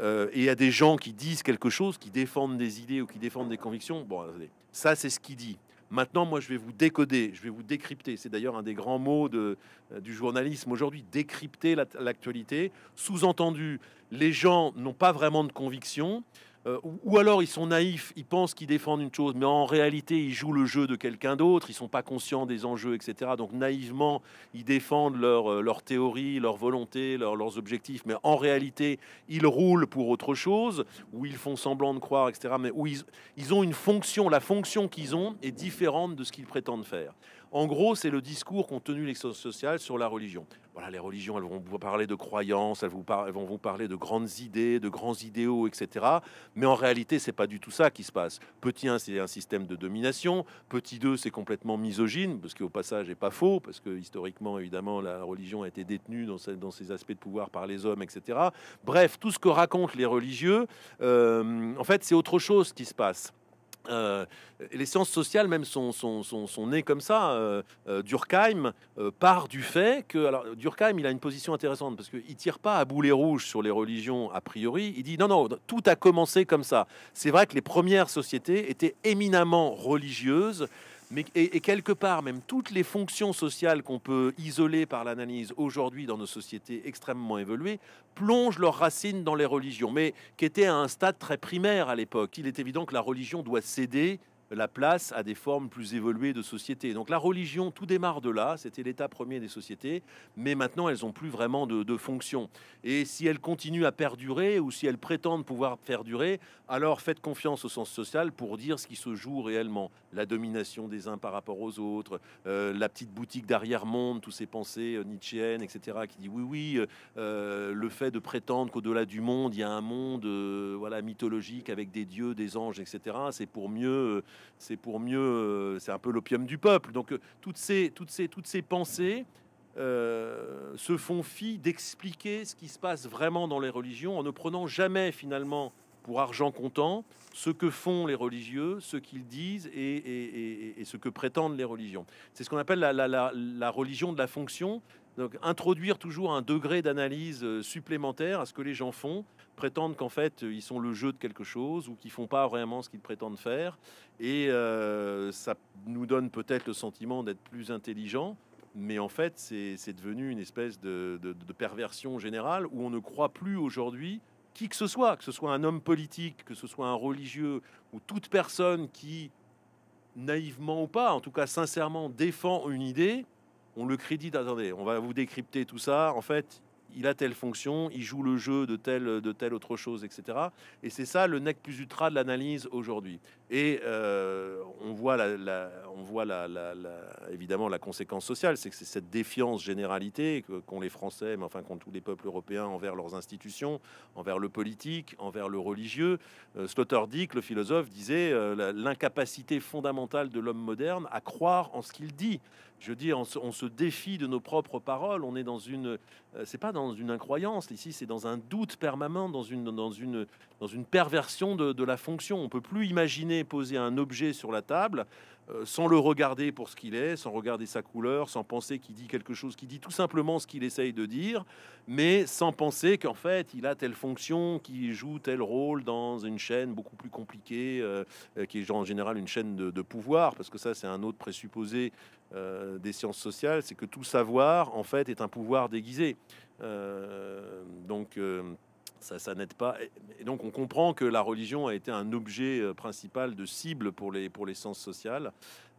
Euh, et il y a des gens qui disent quelque chose, qui défendent des idées ou qui défendent des convictions. Bon, ça, c'est ce qu'il dit. Maintenant, moi, je vais vous décoder, je vais vous décrypter. C'est d'ailleurs un des grands mots de, du journalisme aujourd'hui, décrypter l'actualité. Sous-entendu, les gens n'ont pas vraiment de conviction. Euh, ou, ou alors, ils sont naïfs, ils pensent qu'ils défendent une chose, mais en réalité, ils jouent le jeu de quelqu'un d'autre. Ils sont pas conscients des enjeux, et cetera. Donc, naïvement, ils défendent leur, euh, leur théorie, leur volonté, leur, leurs objectifs, mais en réalité, ils roulent pour autre chose, ou ils font semblant de croire, et cetera. Mais où ils, ils ont une fonction, la fonction qu'ils ont est différente de ce qu'ils prétendent faire. En gros, c'est le discours qu'ont tenu les sciences sociales sur la religion. Voilà, les religions, elles vont vous parler de croyances, elles, vous par... elles vont vous parler de grandes idées, de grands idéaux, et cetera. Mais en réalité, c'est pas du tout ça qui se passe. Petit un, c'est un système de domination. Petit deux, c'est complètement misogyne, parce qu'au passage, n'est pas faux, parce que historiquement, évidemment, la religion a été détenue dans, sa... dans ses aspects de pouvoir par les hommes, et cetera. Bref, tout ce que racontent les religieux, euh, en fait, c'est autre chose qui se passe. Euh, les sciences sociales même sont, sont, sont, sont nées comme ça. Euh, euh, Durkheim euh, part du fait que... Alors, Durkheim, il a une position intéressante parce qu'il ne tire pas à boulet rouge sur les religions a priori. Il dit non, non, tout a commencé comme ça. C'est vrai que les premières sociétés étaient éminemment religieuses. Mais, et, et quelque part, même toutes les fonctions sociales qu'on peut isoler par l'analyse aujourd'hui dans nos sociétés extrêmement évoluées plongent leurs racines dans les religions, mais qui étaient à un stade très primaire à l'époque. Il est évident que la religion doit céder la place à des formes plus évoluées de société. Donc la religion, tout démarre de là, c'était l'état premier des sociétés, mais maintenant elles n'ont plus vraiment de, de fonction. Et si elles continuent à perdurer ou si elles prétendent pouvoir perdurer, alors faites confiance au sens social pour dire ce qui se joue réellement. La domination des uns par rapport aux autres, euh, la petite boutique d'arrière-monde, toutes ces pensées euh, nietzschéennes, et cetera, qui dit oui, oui, euh, le fait de prétendre qu'au-delà du monde, il y a un monde euh, voilà, mythologique avec des dieux, des anges, et cetera, c'est pour mieux... Euh, C'est pour mieux, c'est un peu l'opium du peuple. Donc toutes ces, toutes ces, toutes ces pensées euh, se font fi d'expliquer ce qui se passe vraiment dans les religions en ne prenant jamais finalement pour argent comptant ce que font les religieux, ce qu'ils disent et, et, et, et ce que prétendent les religions. C'est ce qu'on appelle la, la, la, la religion de la fonction. Donc introduire toujours un degré d'analyse supplémentaire à ce que les gens font, prétendent qu'en fait ils sont le jeu de quelque chose ou qu'ils font pas vraiment ce qu'ils prétendent faire, et euh, ça nous donne peut-être le sentiment d'être plus intelligents, mais en fait c'est devenu une espèce de, de, de perversion générale où on ne croit plus aujourd'hui qui que ce soit, que ce soit un homme politique, que ce soit un religieux, ou toute personne qui, naïvement ou pas, en tout cas sincèrement, défend une idée, on le crédite. Attendez, on va vous décrypter tout ça. En fait, il a telle fonction, il joue le jeu de telle, de telle autre chose, et cetera. Et c'est ça le nec plus ultra de l'analyse aujourd'hui. Et euh, on voit, la, la, on voit la, la, la, évidemment la conséquence sociale, c'est que c'est cette défiance généralité qu'ont les Français, mais enfin qu'ont tous les peuples européens envers leurs institutions, envers le politique, envers le religieux. Euh, Sloterdijk, le philosophe, disait euh, l'incapacité fondamentale de l'homme moderne à croire en ce qu'il dit. Je veux dire, on se, on se défie de nos propres paroles. On est dans une, euh, c'est pas dans une incroyance ici, c'est dans un doute permanent, dans une, dans une, dans une perversion de, de la fonction. On peut plus imaginer poser un objet sur la table euh, sans le regarder pour ce qu'il est, sans regarder sa couleur, sans penser qu'il dit quelque chose, qui dit tout simplement ce qu'il essaye de dire, mais sans penser qu'en fait il a telle fonction, qui joue tel rôle dans une chaîne beaucoup plus compliquée, euh, qui est en général une chaîne de, de pouvoir, parce que ça c'est un autre présupposé Euh, des sciences sociales, c'est que tout savoir en fait est un pouvoir déguisé. Euh, donc euh, ça, ça n'aide pas. Et donc on comprend que la religion a été un objet euh, principal de cible pour les pour les sciences sociales.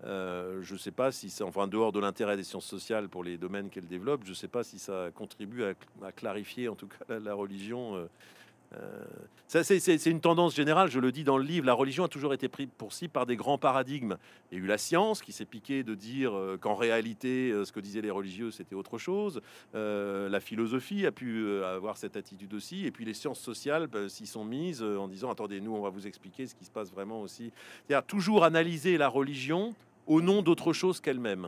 Euh, je ne sais pas si c'est, enfin dehors de l'intérêt des sciences sociales pour les domaines qu'elles développent, je ne sais pas si ça contribue à, à clarifier en tout cas la, la religion. Euh, Euh, ça, c'est, c'est, c'est une tendance générale, je le dis dans le livre. La religion a toujours été prise pour cible par des grands paradigmes. Il y a eu la science qui s'est piquée de dire euh, qu'en réalité, euh, ce que disaient les religieux, c'était autre chose. Euh, la philosophie a pu euh, avoir cette attitude aussi. Et puis les sciences sociales bah, s'y sont mises euh, en disant, attendez, nous, on va vous expliquer ce qui se passe vraiment aussi. C'est-à-dire toujours analyser la religion au nom d'autre chose qu'elle-même.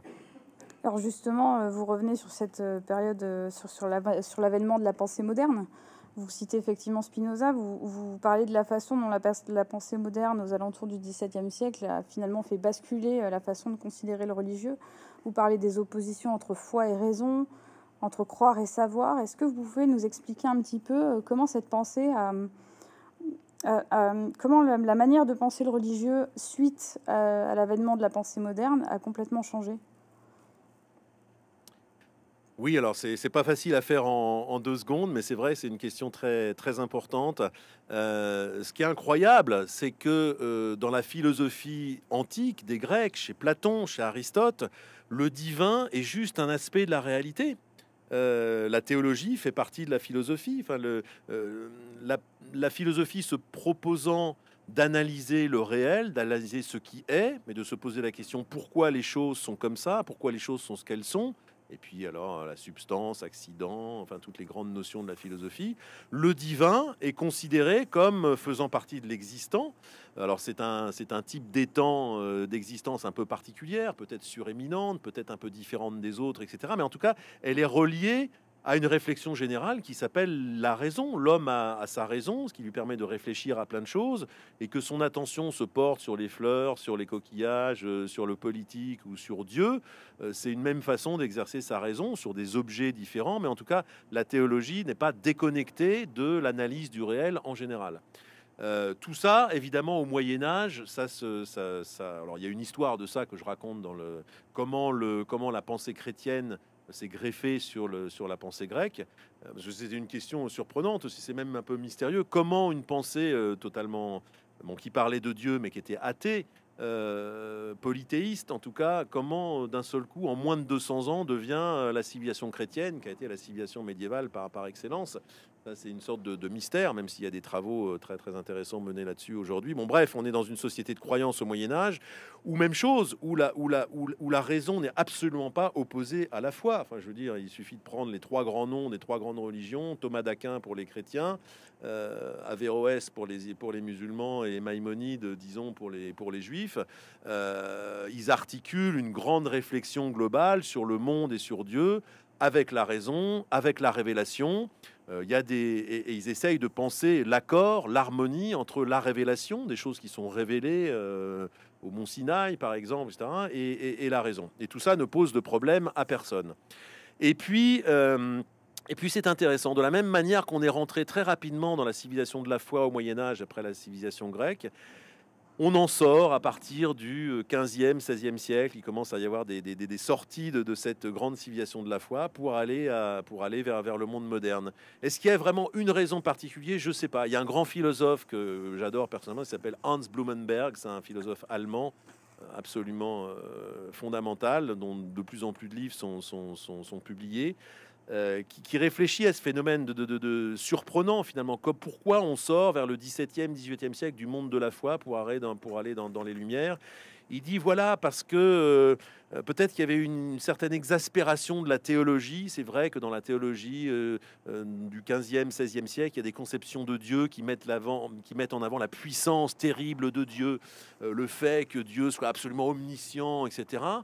Alors justement, vous revenez sur cette période, sur, sur la, sur l'avènement de la pensée moderne. Vous citez effectivement Spinoza, vous, vous parlez de la façon dont la, la pensée moderne aux alentours du dix-septième siècle a finalement fait basculer la façon de considérer le religieux. Vous parlez des oppositions entre foi et raison, entre croire et savoir. Est-ce que vous pouvez nous expliquer un petit peu comment cette pensée, a, a, a, comment la, la manière de penser le religieux suite à, à l'avènement de la pensée moderne a complètement changé ? Oui, alors c'est pas facile à faire en, en deux secondes, mais c'est vrai, c'est une question très, très importante. Euh, ce qui est incroyable, c'est que euh, dans la philosophie antique des Grecs, chez Platon, chez Aristote, le divin est juste un aspect de la réalité. Euh, la théologie fait partie de la philosophie. Enfin, le, euh, la, la philosophie se proposant d'analyser le réel, d'analyser ce qui est, mais de se poser la question pourquoi les choses sont comme ça, pourquoi les choses sont ce qu'elles sont. Et puis alors la substance, accident, enfin toutes les grandes notions de la philosophie. Le divin est considéré comme faisant partie de l'existant. Alors c'est un, c'est un type d'étang euh, d'existence un peu particulière, peut-être suréminente, peut-être un peu différente des autres, et cetera. Mais en tout cas, elle est reliée à une réflexion générale qui s'appelle la raison. L'homme a, a sa raison, ce qui lui permet de réfléchir à plein de choses, et que son attention se porte sur les fleurs, sur les coquillages, sur le politique ou sur Dieu. C'est une même façon d'exercer sa raison sur des objets différents, mais en tout cas, la théologie n'est pas déconnectée de l'analyse du réel en général. Euh, tout ça, évidemment, au Moyen-Âge, ça, se, ça, ça... Alors, il y a une histoire de ça que je raconte dans le... Comment, le... Comment la pensée chrétienne c'est greffé sur, le, sur la pensée grecque. C'est une question surprenante, si c'est même un peu mystérieux. Comment une pensée euh, totalement... Bon, qui parlait de Dieu, mais qui était athée, euh, polythéiste en tout cas, comment d'un seul coup, en moins de deux cents ans, devient la civilisation chrétienne, qui a été la civilisation médiévale par, par excellence. C'est une sorte de, de mystère, même s'il y a des travaux très, très intéressants menés là-dessus aujourd'hui. Bon, bref, on est dans une société de croyance au Moyen-Âge, où même chose, où la, où la, où, où la raison n'est absolument pas opposée à la foi. Enfin, je veux dire, il suffit de prendre les trois grands noms des trois grandes religions, Thomas d'Aquin pour les chrétiens, euh, Averroès pour les, pour les musulmans et Maïmonide, disons, pour les, pour les juifs. Euh, ils articulent une grande réflexion globale sur le monde et sur Dieu, avec la raison, avec la révélation. Il y a des, et, et ils essayent de penser l'accord, l'harmonie entre la révélation, des choses qui sont révélées euh, au Mont Sinaï, par exemple, et cetera, et, et, et la raison. Et tout ça ne pose de problème à personne. Et puis, euh, et puis c'est intéressant. De la même manière qu'on est rentré très rapidement dans la civilisation de la foi au Moyen-Âge, après la civilisation grecque, on en sort à partir du quinzième, seizième siècle. Il commence à y avoir des, des, des sorties de, de cette grande civilisation de la foi pour aller, à, pour aller vers, vers le monde moderne. Est-ce qu'il y a vraiment une raison particulière? Je ne sais pas. Il y a un grand philosophe que j'adore personnellement, qui s'appelle Hans Blumenberg. C'est un philosophe allemand absolument euh, fondamental, dont de plus en plus de livres sont, sont, sont, sont publiés. Euh, qui, qui réfléchit à ce phénomène de, de, de, de surprenant finalement, comme pourquoi on sort vers le dix-septième, dix-huitième siècle du monde de la foi pour aller dans, pour aller dans, dans les Lumières. Il dit voilà, parce que euh, peut-être qu'il y avait une, une certaine exaspération de la théologie. C'est vrai que dans la théologie euh, euh, du quinzième, seizième siècle, il y a des conceptions de Dieu qui mettent, qui mettent en avant la puissance terrible de Dieu, euh, le fait que Dieu soit absolument omniscient, et cetera.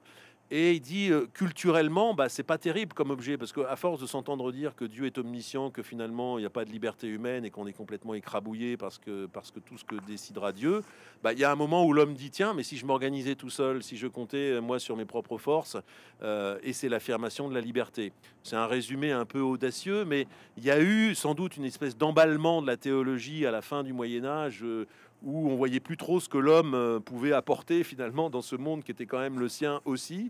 Et il dit euh, culturellement, bah, c'est pas terrible comme objet, parce qu'à force de s'entendre dire que Dieu est omniscient, que finalement il n'y a pas de liberté humaine et qu'on est complètement écrabouillé parce que, parce que tout ce que décidera Dieu, bah, il y a un moment où l'homme dit tiens, mais si je m'organisais tout seul, si je comptais moi sur mes propres forces, euh, et c'est l'affirmation de la liberté. C'est un résumé un peu audacieux, mais il y a eu sans doute une espèce d'emballement de la théologie à la fin du Moyen-Âge. Euh, où on voyait plus trop ce que l'homme pouvait apporter finalement dans ce monde qui était quand même le sien aussi.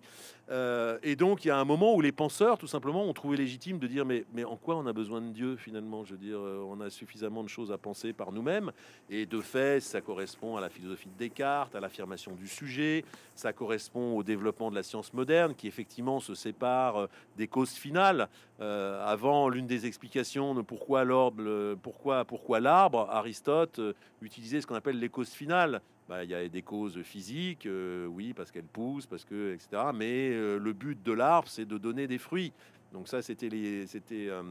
Euh, et donc il y a un moment où les penseurs tout simplement ont trouvé légitime de dire mais, mais en quoi on a besoin de Dieu finalement? Je veux dire, on a suffisamment de choses à penser par nous-mêmes. Et de fait, ça correspond à la philosophie de Descartes, à l'affirmation du sujet, ça correspond au développement de la science moderne qui effectivement se sépare des causes finales. Euh, avant, l'une des explications de pourquoi l'arbre, pourquoi, pourquoi l'arbre, Aristote utilisait ce qu'on appelle les causes finales. Ben, il y a des causes physiques, euh, oui, parce qu'elles poussent, parce que, et cetera. Mais euh, le but de l'arbre, c'est de donner des fruits. Donc ça, c'était c'était euh,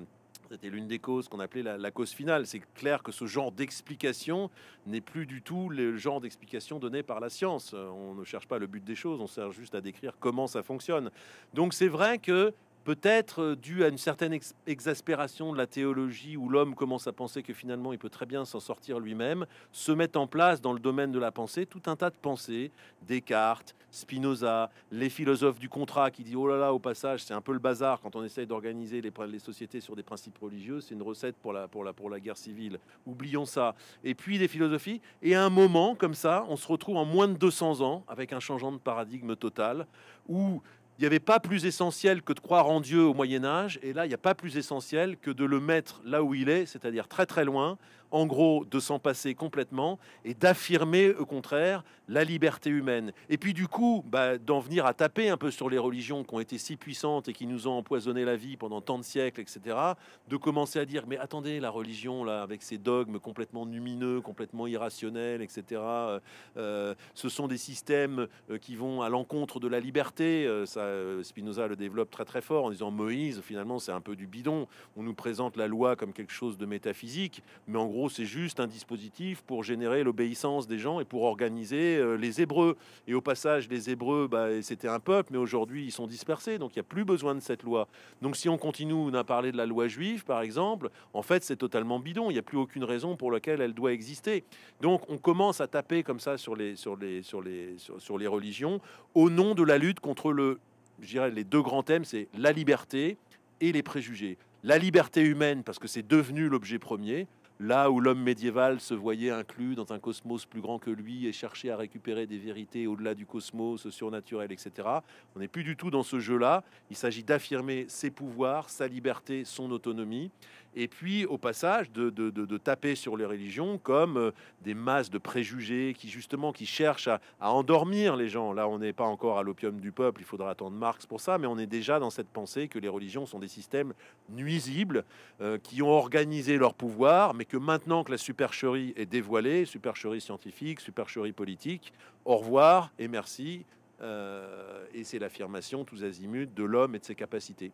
c'était l'une des causes qu'on appelait la, la cause finale. C'est clair que ce genre d'explication n'est plus du tout le genre d'explication donnée par la science. On ne cherche pas le but des choses, on sert juste à décrire comment ça fonctionne. Donc c'est vrai que peut-être dû à une certaine exaspération de la théologie où l'homme commence à penser que finalement il peut très bien s'en sortir lui-même, se mettent en place dans le domaine de la pensée tout un tas de pensées, Descartes, Spinoza, les philosophes du contrat qui disent oh là là, au passage, c'est un peu le bazar quand on essaye d'organiser les, les sociétés sur des principes religieux, c'est une recette pour la, pour, la, pour la guerre civile, oublions ça. Et puis des philosophies, et à un moment comme ça, on se retrouve en moins de deux cents ans avec un changement de paradigme total où il n'y avait pas plus essentiel que de croire en Dieu au Moyen-Âge. Et là, il n'y a pas plus essentiel que de le mettre là où il est, c'est-à-dire très très loin, en gros, de s'en passer complètement et d'affirmer au contraire la liberté humaine. Et puis du coup, bah, d'en venir à taper un peu sur les religions qui ont été si puissantes et qui nous ont empoisonné la vie pendant tant de siècles, et cetera. De commencer à dire, mais attendez, la religion, là, avec ses dogmes complètement lumineux, complètement irrationnels, et cetera. Euh, ce sont des systèmes qui vont à l'encontre de la liberté. Ça, Spinoza le développe très très fort en disant Moïse finalement c'est un peu du bidon, on nous présente la loi comme quelque chose de métaphysique mais en gros c'est juste un dispositif pour générer l'obéissance des gens et pour organiser les Hébreux, et au passage les Hébreux bah, c'était un peuple mais aujourd'hui ils sont dispersés donc il n'y a plus besoin de cette loi. Donc si on continue à parler de la loi juive par exemple, en fait c'est totalement bidon, il n'y a plus aucune raison pour laquelle elle doit exister. Donc on commence à taper comme ça sur les, sur les, sur les, sur, sur les religions au nom de la lutte contre le, je dirais les deux grands thèmes, c'est la liberté et les préjugés. La liberté humaine, parce que c'est devenu l'objet premier, là où l'homme médiéval se voyait inclus dans un cosmos plus grand que lui et cherchait à récupérer des vérités au-delà du cosmos, surnaturel, et cetera. On n'est plus du tout dans ce jeu-là. Il s'agit d'affirmer ses pouvoirs, sa liberté, son autonomie. Et puis, au passage, de, de, de, de taper sur les religions comme des masses de préjugés qui, justement, qui cherchent à, à endormir les gens. Là, on n'est pas encore à l'opium du peuple, il faudra attendre Marx pour ça, mais on est déjà dans cette pensée que les religions sont des systèmes nuisibles euh, qui ont organisé leur pouvoir, mais que maintenant que la supercherie est dévoilée, supercherie scientifique, supercherie politique, au revoir et merci. Euh, et c'est l'affirmation tous azimuts de l'homme et de ses capacités.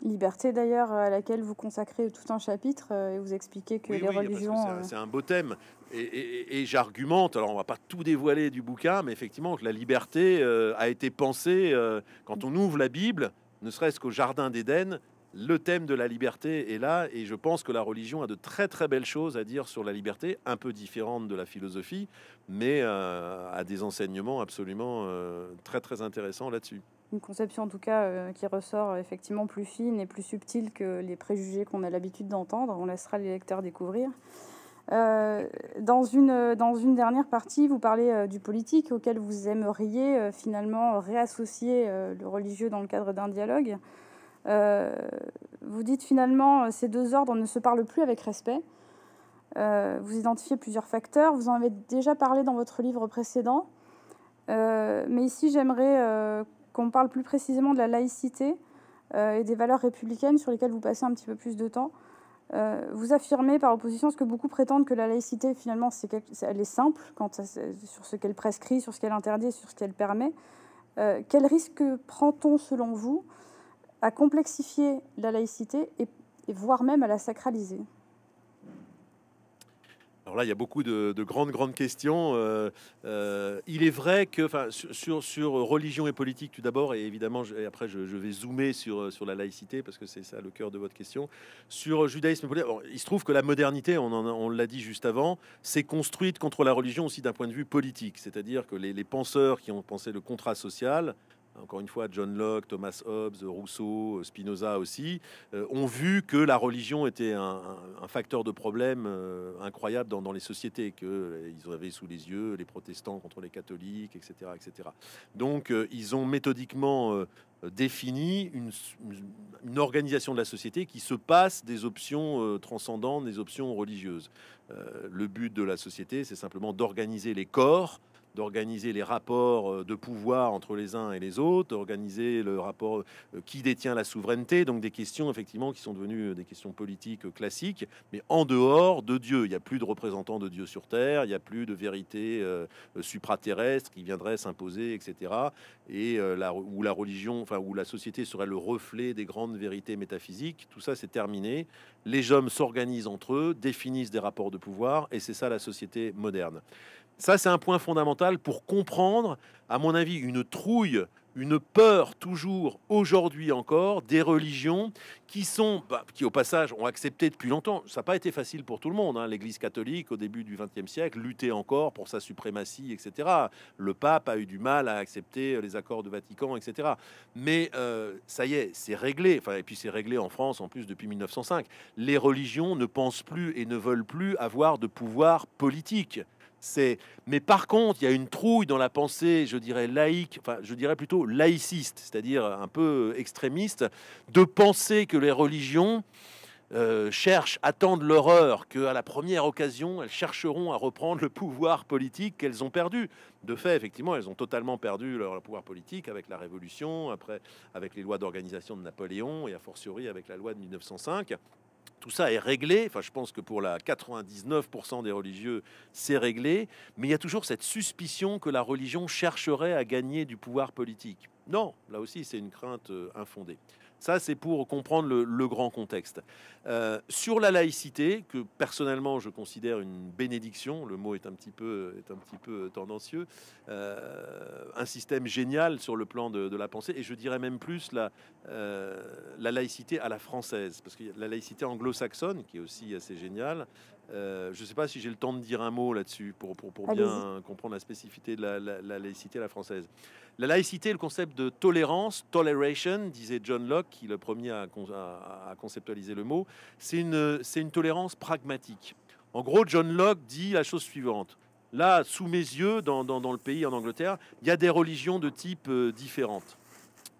Liberté d'ailleurs à laquelle vous consacrez tout un chapitre et vous expliquez que oui, les oui, religions... C'est un, un beau thème et, et, et j'argumente, alors on va pas tout dévoiler du bouquin, mais effectivement que la liberté euh, a été pensée, euh, quand on ouvre la Bible, ne serait-ce qu'au Jardin d'Éden, le thème de la liberté est là et je pense que la religion a de très très belles choses à dire sur la liberté, un peu différente de la philosophie, mais euh, a des enseignements absolument euh, très très intéressants là-dessus. Une conception en tout cas euh, qui ressort effectivement plus fine et plus subtile que les préjugés qu'on a l'habitude d'entendre. On laissera les lecteurs découvrir. Euh, dans, une, dans une dernière partie, vous parlez euh, du politique auquel vous aimeriez euh, finalement réassocier euh, le religieux dans le cadre d'un dialogue. Euh, vous dites finalement ces deux ordres ne se parlent plus avec respect. Euh, vous identifiez plusieurs facteurs. Vous en avez déjà parlé dans votre livre précédent. Euh, mais ici, j'aimerais euh, qu'on parle plus précisément de la laïcité euh, et des valeurs républicaines sur lesquelles vous passez un petit peu plus de temps. Euh, vous affirmez par opposition ce que beaucoup prétendent, que la laïcité, finalement, c'est quelque... elle est simple quant à... sur ce qu'elle prescrit, sur ce qu'elle interdit, sur ce qu'elle permet. Euh, quel risque prend-on, selon vous, à complexifier la laïcité et, et voire même à la sacraliser? Alors là, il y a beaucoup de, de grandes, grandes questions. Euh, euh, il est vrai que, enfin, sur, sur religion et politique, tout d'abord, et évidemment, je, et après, je, je vais zoomer sur, sur la laïcité, parce que c'est ça le cœur de votre question. Sur judaïsme et politique, alors, il se trouve que la modernité, on, on l'a dit juste avant, s'est construite contre la religion aussi d'un point de vue politique. C'est-à-dire que les, les penseurs qui ont pensé le contrat social, encore une fois, John Locke, Thomas Hobbes, Rousseau, Spinoza aussi, euh, ont vu que la religion était un, un, un facteur de problème euh, incroyable dans, dans les sociétés, qu'ils euh, avaient sous les yeux les protestants contre les catholiques, et cetera, et cetera. Donc, euh, ils ont méthodiquement euh, défini une, une organisation de la société qui se passe des options euh, transcendantes, des options religieuses. Euh, le but de la société, c'est simplement d'organiser les corps, d'organiser les rapports de pouvoir entre les uns et les autres, d'organiser le rapport qui détient la souveraineté, donc des questions effectivement qui sont devenues des questions politiques classiques, mais en dehors de Dieu. Il n'y a plus de représentants de Dieu sur Terre, il n'y a plus de vérité euh, supraterrestre qui viendrait s'imposer, et cetera. Et euh, la, où la religion, enfin où la société serait le reflet des grandes vérités métaphysiques, tout ça c'est terminé. Les hommes s'organisent entre eux, définissent des rapports de pouvoir, et c'est ça la société moderne. Ça, c'est un point fondamental pour comprendre, à mon avis, une trouille, une peur toujours, aujourd'hui encore, des religions qui sont, bah, qui au passage ont accepté depuis longtemps. Ça n'a pas été facile pour tout le monde, hein. L'Église catholique, au début du vingtième siècle, luttait encore pour sa suprématie, et cetera. Le pape a eu du mal à accepter les accords de Vatican, et cetera. Mais euh, ça y est, c'est réglé. Enfin, et puis c'est réglé en France, en plus, depuis mille neuf cent cinq. Les religions ne pensent plus et ne veulent plus avoir de pouvoir politique. Mais par contre, il y a une trouille dans la pensée, je dirais laïque, enfin, je dirais plutôt laïciste, c'est-à-dire un peu extrémiste, de penser que les religions euh, cherchent, attendent leur heure, qu'à la première occasion, elles chercheront à reprendre le pouvoir politique qu'elles ont perdu. De fait, effectivement, elles ont totalement perdu leur pouvoir politique avec la Révolution, après avec les lois d'organisation de Napoléon et a fortiori avec la loi de mille neuf cent cinq. Tout ça est réglé, enfin je pense que pour la quatre-vingt-dix-neuf pour cent des religieux, c'est réglé, mais il y a toujours cette suspicion que la religion chercherait à gagner du pouvoir politique. Non, là aussi c'est une crainte infondée. Ça c'est pour comprendre le, le grand contexte. Euh, sur la laïcité, que personnellement je considère une bénédiction, le mot est un petit peu, est un petit peu tendancieux, euh, un système génial sur le plan de, de la pensée, et je dirais même plus la, euh, la laïcité à la française, parce que la laïcité anglo-saxonne, qui est aussi assez géniale, euh, je ne sais pas si j'ai le temps de dire un mot là-dessus pour, pour, pour bien comprendre la spécificité de la, la, la laïcité à la française. La laïcité, le concept de tolérance, toleration, disait John Locke, qui est le premier à, à, à conceptualiser le mot, c'est une, c'est une tolérance pragmatique. En gros, John Locke dit la chose suivante. Là, sous mes yeux, dans, dans, dans le pays, en Angleterre, il y a des religions de type euh, différentes.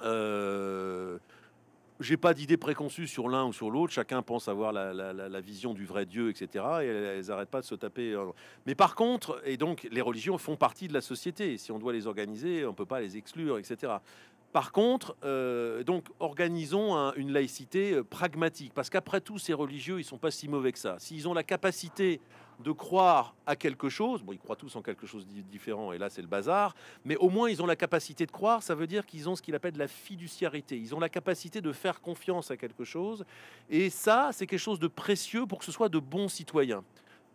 Euh, J'ai pas d'idée préconçue sur l'un ou sur l'autre. Chacun pense avoir la, la, la vision du vrai Dieu, et cetera. Et elles n'arrêtent pas de se taper. Mais par contre, et donc les religions font partie de la société. Si on doit les organiser, on peut pas les exclure, et cetera. Par contre, euh, donc organisons un, une laïcité pragmatique, parce qu'après tout, ces religieux, ils sont pas si mauvais que ça. S'ils ont la capacité de croire à quelque chose, bon, ils croient tous en quelque chose de différent, et là, c'est le bazar, mais au moins, ils ont la capacité de croire, ça veut dire qu'ils ont ce qu'il appelle la fiduciarité, ils ont la capacité de faire confiance à quelque chose, et ça, c'est quelque chose de précieux pour que ce soit de bons citoyens.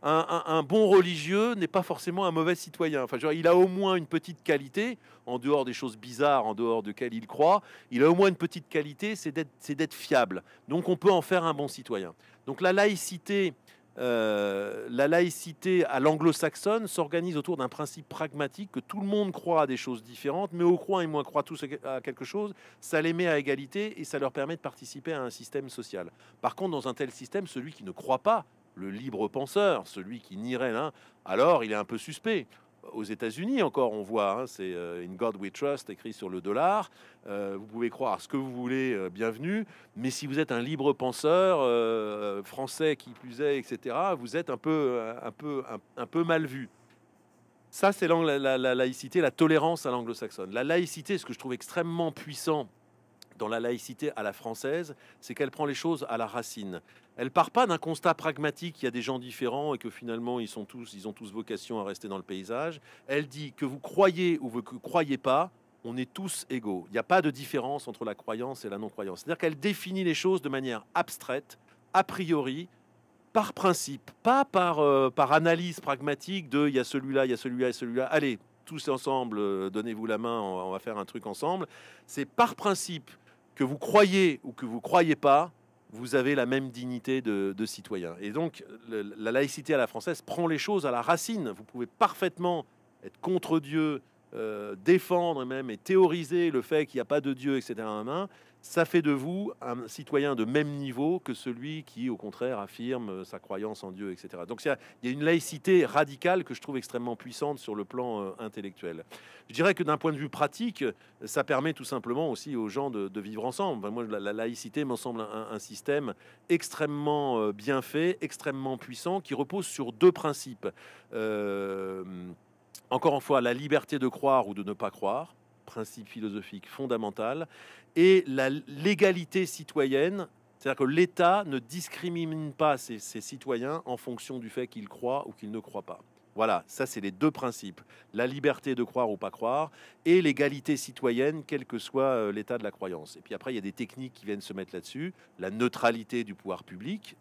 Un, un, un bon religieux n'est pas forcément un mauvais citoyen. Enfin, je veux dire, il a au moins une petite qualité, en dehors des choses bizarres, en dehors desquelles il croit, il a au moins une petite qualité, c'est d'être fiable. Donc, on peut en faire un bon citoyen. Donc, la laïcité... Euh, la laïcité à l'anglo-saxonne s'organise autour d'un principe pragmatique que tout le monde croit à des choses différentes, mais au croit et moins croit tous à quelque chose, ça les met à égalité et ça leur permet de participer à un système social. Par contre, dans un tel système, celui qui ne croit pas le libre penseur, celui qui nierait l'un, alors il est un peu suspect. Aux États-Unis encore, on voit, hein, c'est euh, In God We Trust écrit sur le dollar. Euh, vous pouvez croire ce que vous voulez, euh, bienvenue. Mais si vous êtes un libre penseur euh, français qui plus est, et cetera, vous êtes un peu, un peu, un, un peu mal vu. Ça, c'est la, la, la laïcité, la tolérance à l'anglo-saxonne. La laïcité, ce que je trouve extrêmement puissant dans la laïcité à la française, c'est qu'elle prend les choses à la racine. Elle part pas d'un constat pragmatique, il y a des gens différents et que finalement ils sont tous, ils ont tous vocation à rester dans le paysage. Elle dit que vous croyez ou que vous croyez pas, on est tous égaux. Il n'y a pas de différence entre la croyance et la non-croyance. C'est-à-dire qu'elle définit les choses de manière abstraite, a priori, par principe, pas par, euh, par analyse pragmatique de il y a celui-là, il y a celui-là et celui-là. Allez, tous ensemble, euh, donnez-vous la main, on, on va faire un truc ensemble. C'est par principe que vous croyez ou que vous croyez pas, vous avez la même dignité de, de citoyen. Et donc, le, la laïcité à la française prend les choses à la racine. Vous pouvez parfaitement être contre Dieu, euh, défendre même et théoriser le fait qu'il n'y a pas de Dieu, et cetera. Ça fait de vous un citoyen de même niveau que celui qui, au contraire, affirme sa croyance en Dieu, et cetera. Donc, il y, y a une laïcité radicale que je trouve extrêmement puissante sur le plan euh, intellectuel. Je dirais que d'un point de vue pratique, ça permet tout simplement aussi aux gens de, de vivre ensemble. Enfin, moi, la, la laïcité me semble un, un système extrêmement euh, bien fait, extrêmement puissant, qui repose sur deux principes. Euh, encore une fois, la liberté de croire ou de ne pas croire, principe philosophique fondamental, et la l'égalité citoyenne, c'est-à-dire que l'État ne discrimine pas ses, ses citoyens en fonction du fait qu'ils croient ou qu'ils ne croient pas. Voilà, ça c'est les deux principes, la liberté de croire ou pas croire et l'égalité citoyenne, quel que soit l'état de la croyance. Et puis après, il y a des techniques qui viennent se mettre là-dessus, la neutralité du pouvoir public,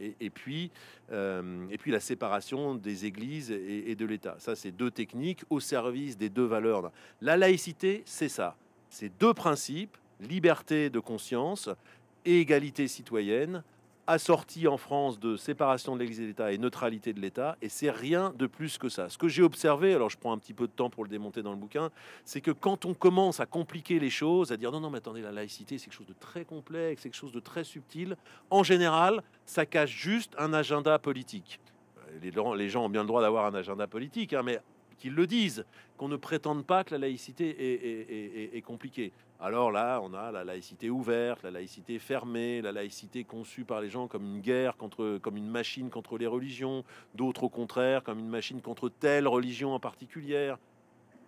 et, et, puis, euh, et puis la séparation des églises et, et de l'État. Ça, c'est deux techniques au service des deux valeurs. La laïcité, c'est ça. Ces deux principes, liberté de conscience et égalité citoyenne, assortie en France de séparation de l'Église et de l'État et neutralité de l'État, et c'est rien de plus que ça. Ce que j'ai observé, alors je prends un petit peu de temps pour le démonter dans le bouquin, c'est que quand on commence à compliquer les choses, à dire non, non, mais attendez, la laïcité, c'est quelque chose de très complexe, c'est quelque chose de très subtil, en général, ça cache juste un agenda politique. Les gens ont bien le droit d'avoir un agenda politique, hein, mais qu'ils le disent, qu'on ne prétende pas que la laïcité est, est, est, est compliquée. Alors là, on a la laïcité ouverte, la laïcité fermée, la laïcité conçue par les gens comme une guerre, contre, comme une machine contre les religions, d'autres au contraire, comme une machine contre telle religion en particulier.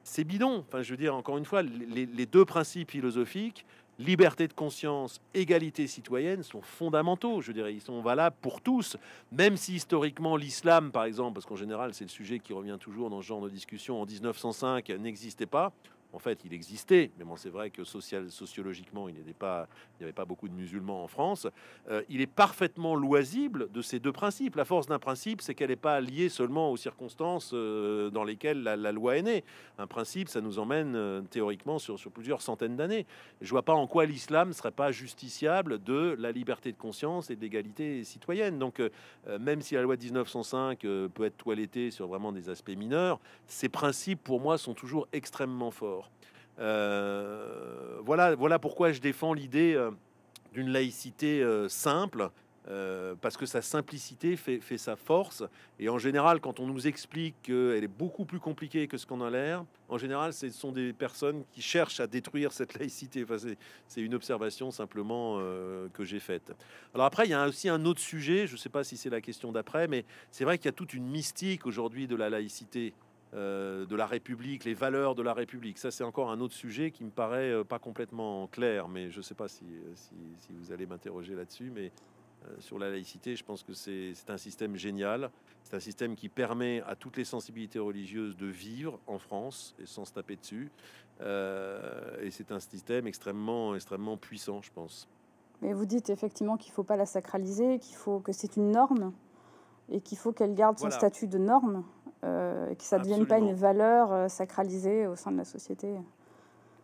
C'est bidon. Enfin, je veux dire, encore une fois, les, les deux principes philosophiques, liberté de conscience, égalité citoyenne, sont fondamentaux, je dirais. Ils sont valables pour tous, même si historiquement l'islam, par exemple, parce qu'en général, c'est le sujet qui revient toujours dans ce genre de discussion, en mille neuf cent cinq, n'existait pas. En fait, il existait, mais bon, c'est vrai que social, sociologiquement, il n'y avait pas beaucoup de musulmans en France. Euh, il est parfaitement loisible de ces deux principes. La force d'un principe, c'est qu'elle n'est pas liée seulement aux circonstances euh, dans lesquelles la, la loi est née. Un principe, ça nous emmène euh, théoriquement sur, sur plusieurs centaines d'années. Je ne vois pas en quoi l'islam ne serait pas justiciable de la liberté de conscience et de l'égalité citoyenne. Donc, euh, même si la loi de mille neuf cent cinq euh, peut être toilettée sur vraiment des aspects mineurs, ces principes, pour moi, sont toujours extrêmement forts. Euh, voilà, voilà pourquoi je défends l'idée euh, d'une laïcité euh, simple, euh, parce que sa simplicité fait, fait sa force. Et en général, quand on nous explique qu'elle est beaucoup plus compliquée que ce qu'on a l'air, en général, ce sont des personnes qui cherchent à détruire cette laïcité. Enfin, c'est une observation simplement euh, que j'ai faite. Alors après, il y a aussi un autre sujet, je ne sais pas si c'est la question d'après, mais c'est vrai qu'il y a toute une mystique aujourd'hui de la laïcité. Euh, de la République, les valeurs de la République. Ça, c'est encore un autre sujet qui me paraît euh, pas complètement clair, mais je ne sais pas si, si, si vous allez m'interroger là-dessus, mais euh, sur la laïcité, je pense que c'est un système génial. C'est un système qui permet à toutes les sensibilités religieuses de vivre en France et sans se taper dessus. Euh, et c'est un système extrêmement, extrêmement puissant, je pense. Mais vous dites effectivement qu'il ne faut pas la sacraliser, qu'il faut que c'est une norme et qu'il faut qu'elle garde son voilà. statut de norme. Euh, que ça ne devienne pas une valeur euh, sacralisée au sein de la société.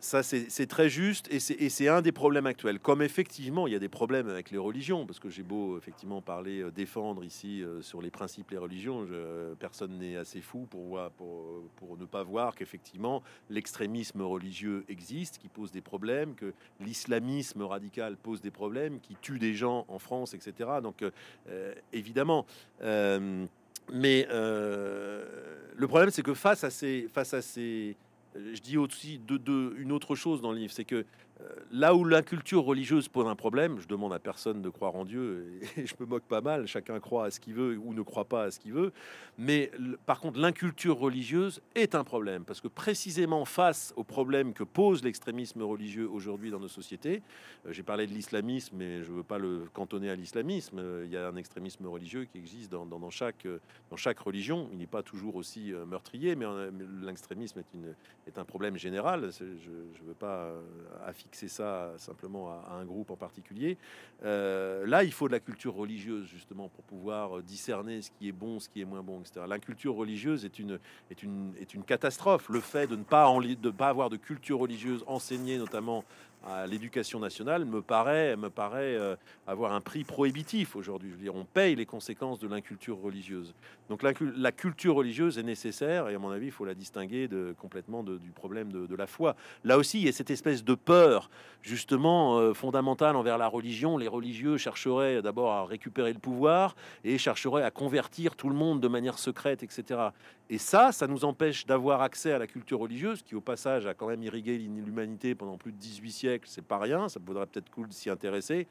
Ça, c'est très juste, et c'est un des problèmes actuels. Comme effectivement, il y a des problèmes avec les religions, parce que j'ai beau effectivement parler, euh, défendre ici euh, sur les principes les religions, je, euh, personne n'est assez fou pour, voir, pour, pour ne pas voir qu'effectivement l'extrémisme religieux existe, qui pose des problèmes, que l'islamisme radical pose des problèmes, qui tue des gens en France, et cetera. Donc, euh, évidemment... Euh, mais euh, le problème, c'est que face à ces... Face à ces je dis aussi de, de, une autre chose dans le livre, c'est que euh, là où la culture religieuse pose un problème, je demande à personne de croire en Dieu, et, et je me moque pas mal, chacun croit à ce qu'il veut ou ne croit pas à ce qu'il veut, mais le, par contre l'inculture religieuse est un problème, parce que précisément face au problème que pose l'extrémisme religieux aujourd'hui dans nos sociétés, euh, j'ai parlé de l'islamisme, mais je veux pas le cantonner à l'islamisme, euh, il y a un extrémisme religieux qui existe dans, dans, dans, chaque, euh, dans chaque religion, il n'est pas toujours aussi euh, meurtrier, mais euh, l'extrémisme est une... est un problème général, je ne veux pas affixer ça simplement à, à un groupe en particulier. Euh, là, il faut de la culture religieuse, justement, pour pouvoir discerner ce qui est bon, ce qui est moins bon, et cetera. La culture religieuse est une, est une, est une catastrophe. Le fait de ne pas, en, de pas avoir de culture religieuse enseignée, notamment à l'éducation nationale, me paraît, me paraît euh, avoir un prix prohibitif aujourd'hui. Je veux dire, on paye les conséquences de l'inculture religieuse. Donc la, la culture religieuse est nécessaire, et à mon avis, il faut la distinguer de, complètement de, du problème de, de la foi. Là aussi, il y a cette espèce de peur, justement, euh, fondamentale envers la religion. Les religieux chercheraient d'abord à récupérer le pouvoir et chercheraient à convertir tout le monde de manière secrète, et cetera. Et ça, ça nous empêche d'avoir accès à la culture religieuse, qui, au passage, a quand même irrigué l'humanité pendant plus de dix-huit siècles. C'est pas rien, ça vaudrait peut-être cool de s'y intéresser.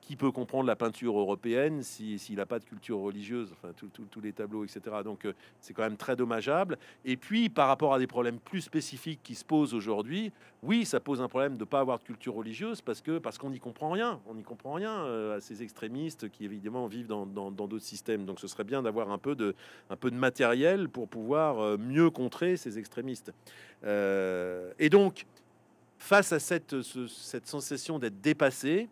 Qui peut comprendre la peinture européenne s'il si, n'a pas de culture religieuse, enfin tous les tableaux, et cetera. Donc euh, c'est quand même très dommageable. Et puis par rapport à des problèmes plus spécifiques qui se posent aujourd'hui, oui, ça pose un problème de ne pas avoir de culture religieuse parce que parce qu'on n'y comprend rien, on n'y comprend rien euh, à ces extrémistes qui évidemment vivent dans d'autres systèmes. Donc ce serait bien d'avoir un peu de un peu de matériel pour pouvoir euh, mieux contrer ces extrémistes. Euh, et donc face à cette, ce, cette sensation d'être dépassé,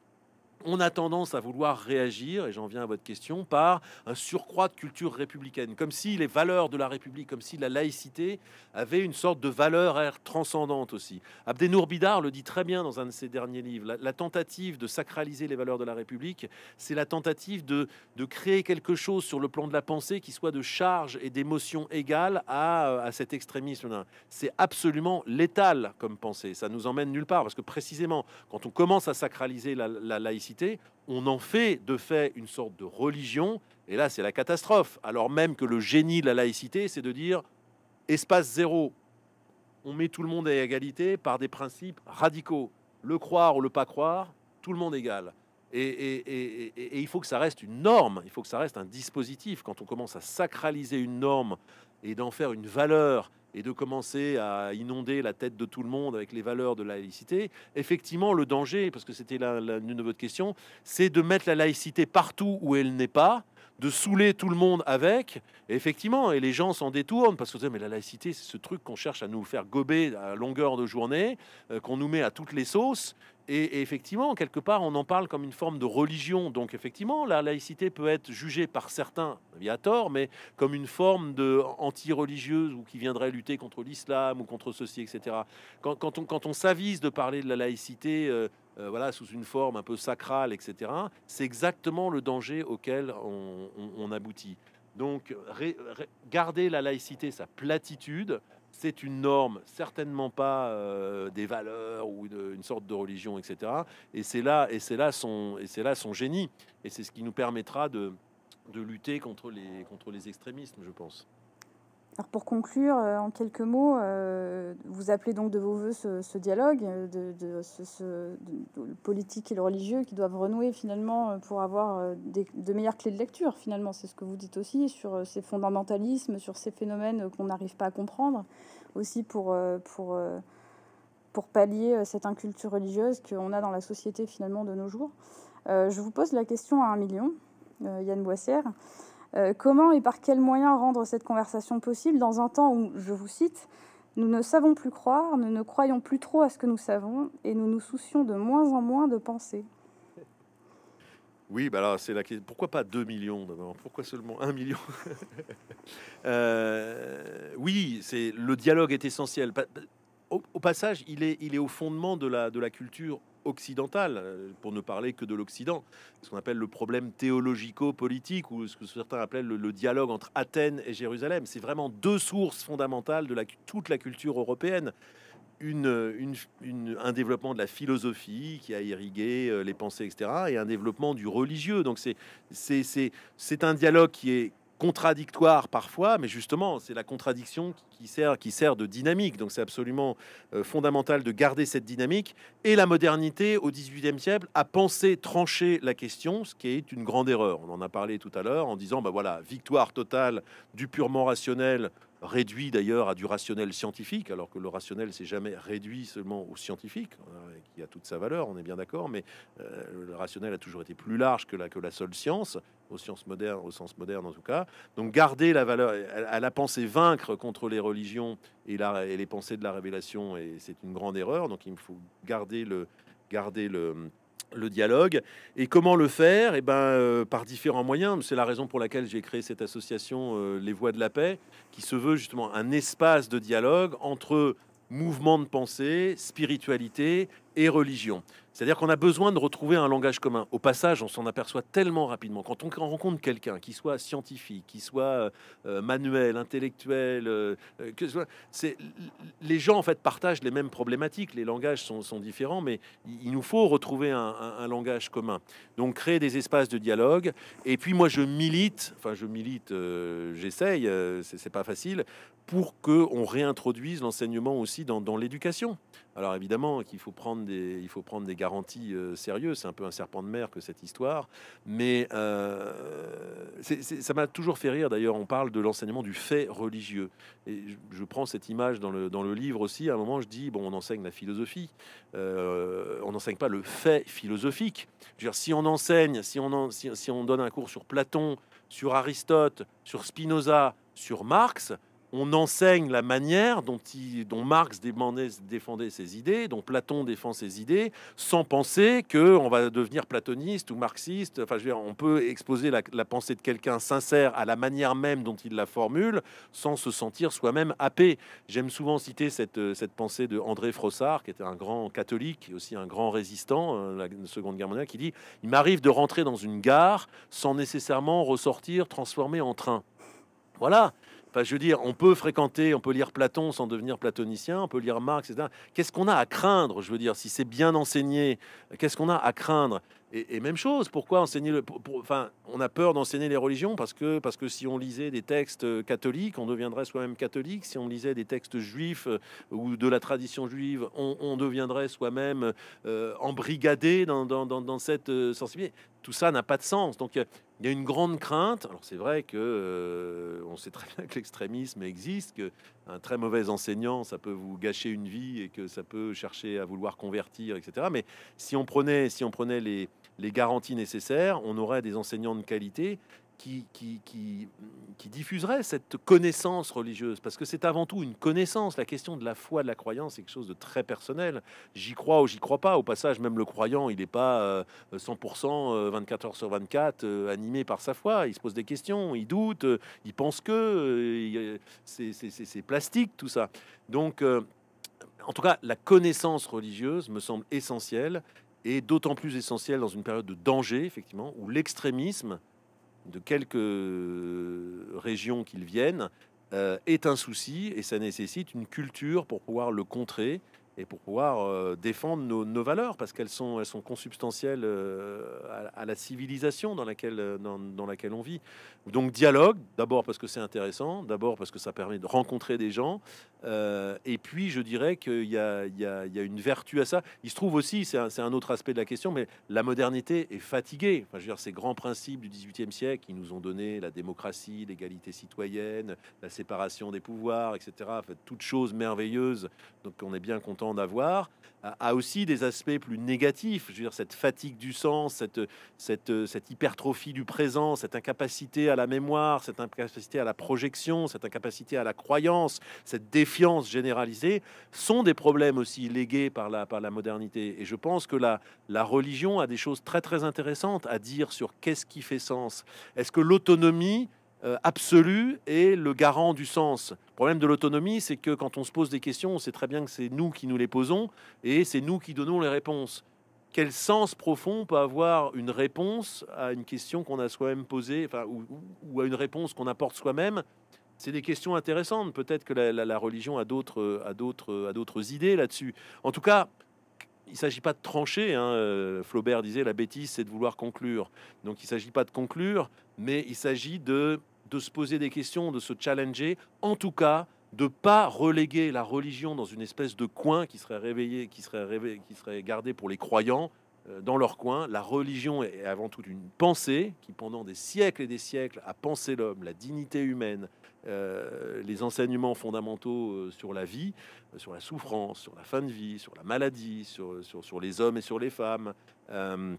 on a tendance à vouloir réagir, et j'en viens à votre question, par un surcroît de culture républicaine, comme si les valeurs de la République, comme si la laïcité avait une sorte de valeur transcendante aussi. Abdennour Bidar le dit très bien dans un de ses derniers livres. La, la tentative de sacraliser les valeurs de la République, c'est la tentative de, de créer quelque chose sur le plan de la pensée qui soit de charge et d'émotion égale à, à cet extrémisme. C'est absolument létal comme pensée. Ça nous emmène nulle part, parce que précisément, quand on commence à sacraliser la, la laïcité, on en fait de fait une sorte de religion, et là c'est la catastrophe, alors même que le génie de la laïcité, c'est de dire espace zéro, on met tout le monde à égalité par des principes radicaux, le croire ou le pas croire, tout le monde égal. Et, et, et, et, et il faut que ça reste une norme, il faut que ça reste un dispositif. Quand on commence à sacraliser une norme et d'en faire une valeur et de commencer à inonder la tête de tout le monde avec les valeurs de la laïcité, effectivement, le danger, parce que c'était l'une de votre question, c'est de mettre la laïcité partout où elle n'est pas, de saouler tout le monde avec, et effectivement, et les gens s'en détournent, parce que mais la laïcité, c'est ce truc qu'on cherche à nous faire gober à longueur de journée, euh, qu'on nous met à toutes les sauces, et, et effectivement, quelque part, on en parle comme une forme de religion, donc effectivement, la laïcité peut être jugée par certains, via tort, mais comme une forme de anti-religieuse, ou qui viendrait lutter contre l'islam, ou contre ceci, et cetera. Quand, quand on, quand on s'avise de parler de la laïcité... Euh, Euh, voilà, sous une forme un peu sacrale, et cetera, c'est exactement le danger auquel on, on, on aboutit. Donc, ré, ré, garder la laïcité, sa platitude, c'est une norme, certainement pas euh, des valeurs ou de, une sorte de religion, et cetera. Et c'est là, et c'est là son, et c'est là son génie. Et c'est ce qui nous permettra de, de lutter contre les, contre les extrémismes, je pense. Alors pour conclure, euh, en quelques mots, euh, vous appelez donc de vos voeux ce, ce dialogue de, de, ce, ce, de, de le politique et le religieux qui doivent renouer finalement pour avoir des, de meilleures clés de lecture. Finalement, c'est ce que vous dites aussi sur ces fondamentalismes, sur ces phénomènes qu'on n'arrive pas à comprendre, aussi pour, pour, pour pallier cette inculture religieuse qu'on a dans la société finalement de nos jours. Euh, je vous pose la question à un million, euh, Yann Boissière. Euh, comment et par quels moyens rendre cette conversation possible dans un temps où, je vous cite, « Nous ne savons plus croire, nous ne croyons plus trop à ce que nous savons et nous nous soucions de moins en moins de penser ». Oui, bah alors c'est la question. Pourquoi pas deux millions d'abord? Pourquoi seulement un million? euh, Oui, c'est le dialogue est essentiel. au, au passage, il est, il est au fondement de la, de la culture occidentale, pour ne parler que de l'Occident, ce qu'on appelle le problème théologico-politique, ou ce que certains appellent le, le dialogue entre Athènes et Jérusalem. C'est vraiment deux sources fondamentales de la, toute la culture européenne. Une, une, une, un développement de la philosophie qui a irrigué les pensées, et cetera, et un développement du religieux. Donc c'est, c'est, c'est, c'est un dialogue qui est contradictoire parfois, mais justement, c'est la contradiction qui sert, qui sert de dynamique. Donc c'est absolument fondamental de garder cette dynamique. Et la modernité, au dix-huitième siècle, a pensé trancher la question, ce qui est une grande erreur. On en a parlé tout à l'heure en disant, ben voilà, victoire totale du purement rationnel, réduit d'ailleurs à du rationnel scientifique, alors que le rationnel s'est jamais réduit seulement au scientifique, qui a toute sa valeur, on est bien d'accord, mais euh, le rationnel a toujours été plus large que la, que la seule science, aux sciences modernes, au sens moderne en tout cas. Donc garder la valeur, à la pensée vaincre contre les religions et, la, et les pensées de la révélation, et c'est une grande erreur, donc il faut garder le... Garder le le dialogue. Et comment le faire? Eh ben, euh, par différents moyens. C'est la raison pour laquelle j'ai créé cette association euh, Les Voix de la Paix, qui se veut justement un espace de dialogue entre mouvement de pensée, spiritualité et religion. C'est-à-dire qu'on a besoin de retrouver un langage commun. Au passage, on s'en aperçoit tellement rapidement. Quand on rencontre quelqu'un qui soit scientifique, qui soit euh, manuel, intellectuel, euh, que ce soit, c'est, les gens en fait partagent les mêmes problématiques. Les langages sont, sont différents, mais il nous faut retrouver un, un, un langage commun. Donc créer des espaces de dialogue. Et puis moi, je milite, enfin je milite, euh, j'essaye, euh, c'est, c'est pas facile, pour que on réintroduise l'enseignement aussi dans, dans l'éducation. Alors évidemment qu'il faut prendre des, il faut prendre des garanties euh, sérieuses. C'est un peu un serpent de mer que cette histoire, mais euh, c'est, c'est, ça m'a toujours fait rire. D'ailleurs, on parle de l'enseignement du fait religieux. Et je, je prends cette image dans le, dans le livre aussi. À un moment, je dis bon, on enseigne la philosophie, euh, on n'enseigne pas le fait philosophique. Je veux dire, si on enseigne, si on en, si, si on donne un cours sur Platon, sur Aristote, sur Spinoza, sur Marx, on enseigne la manière dont, il, dont Marx défendait ses idées, dont Platon défend ses idées, sans penser qu'on va devenir platoniste ou marxiste. Enfin, je veux dire, on peut exposer la, la pensée de quelqu'un sincère à la manière même dont il la formule, sans se sentir soi-même happé. J'aime souvent citer cette, cette pensée de André Frossard, qui était un grand catholique et aussi un grand résistant, la Seconde Guerre mondiale, qui dit « Il m'arrive de rentrer dans une gare sans nécessairement ressortir transformé en train. » Voilà. Enfin, je veux dire, on peut fréquenter, on peut lire Platon sans devenir platonicien, on peut lire Marx, et cetera. Qu'est-ce qu'on a à craindre? Je veux dire, si c'est bien enseigné, qu'est-ce qu'on a à craindre? Et, et même chose, pourquoi enseigner le... Pour, pour, enfin, on a peur d'enseigner les religions parce que, parce que si on lisait des textes catholiques, on deviendrait soi-même catholique. Si on lisait des textes juifs ou de la tradition juive, on, on deviendrait soi-même euh, embrigadé dans, dans, dans, dans cette sensibilité. Tout ça n'a pas de sens. Donc, il y a une grande crainte. Alors, c'est vrai que euh, on sait très bien que l'extrémisme existe, que un très mauvais enseignant, ça peut vous gâcher une vie et que ça peut chercher à vouloir convertir, et cetera. Mais si on prenait, si on prenait les les garanties nécessaires, on aurait des enseignants de qualité qui, qui, qui, qui diffuseraient cette connaissance religieuse. Parce que c'est avant tout une connaissance. La question de la foi, de la croyance, c'est quelque chose de très personnel. J'y crois ou j'y crois pas. Au passage, même le croyant, il n'est pas cent pour cent vingt-quatre heures sur vingt-quatre animé par sa foi. Il se pose des questions, il doute, il pense que... C'est, c'est, c'est, c'est plastique, tout ça. Donc, en tout cas, la connaissance religieuse me semble essentielle. Et d'autant plus essentiel dans une période de danger, effectivement, où l'extrémisme, de quelques régions qu'il vienne, euh, est un souci et ça nécessite une culture pour pouvoir le contrer et pour pouvoir euh, défendre nos, nos valeurs, parce qu'elles sont, elles sont consubstantielles euh, à, à la civilisation dans laquelle, dans, dans laquelle on vit. Donc dialogue, d'abord parce que c'est intéressant, d'abord parce que ça permet de rencontrer des gens, euh, et puis je dirais qu'il y a, il y a, il y a une vertu à ça. Il se trouve aussi, c'est un, c'est un autre aspect de la question, mais la modernité est fatiguée. Enfin, je veux dire, ces grands principes du dix-huitième siècle qui nous ont donné la démocratie, l'égalité citoyenne, la séparation des pouvoirs, et cetera. Enfin, toutes choses merveilleuses, donc on est bien content d'avoir, a aussi des aspects plus négatifs. Je veux dire, cette fatigue du sens, cette, cette, cette hypertrophie du présent, cette incapacité à la mémoire, cette incapacité à la projection, cette incapacité à la croyance, cette défiance généralisée sont des problèmes aussi légués par la, par la modernité. Et je pense que la, la religion a des choses très, très intéressantes à dire sur qu'est-ce qui fait sens. Est-ce que l'autonomie euh, absolu est le garant du sens. Le problème de l'autonomie, c'est que quand on se pose des questions, on sait très bien que c'est nous qui nous les posons et c'est nous qui donnons les réponses. Quel sens profond peut avoir une réponse à une question qu'on a soi-même posée, enfin, ou, ou à une réponse qu'on apporte soi-même? C'est des questions intéressantes. Peut-être que la, la, la religion a d'autres, a d'autres, a d'autres idées là-dessus. En tout cas, il ne s'agit pas de trancher. Hein. Flaubert disait la bêtise, c'est de vouloir conclure. Donc, il ne s'agit pas de conclure, mais il s'agit de, de se poser des questions, de se challenger. En tout cas, de ne pas reléguer la religion dans une espèce de coin qui serait réveillé, qui serait réveillé, qui serait gardé pour les croyants euh, dans leur coin. La religion est avant tout une pensée qui, pendant des siècles et des siècles, a pensé l'homme, la dignité humaine, euh, les enseignements fondamentaux euh, sur la vie, euh, sur la souffrance, sur la fin de vie, sur la maladie, sur, sur, sur les hommes et sur les femmes. Euh,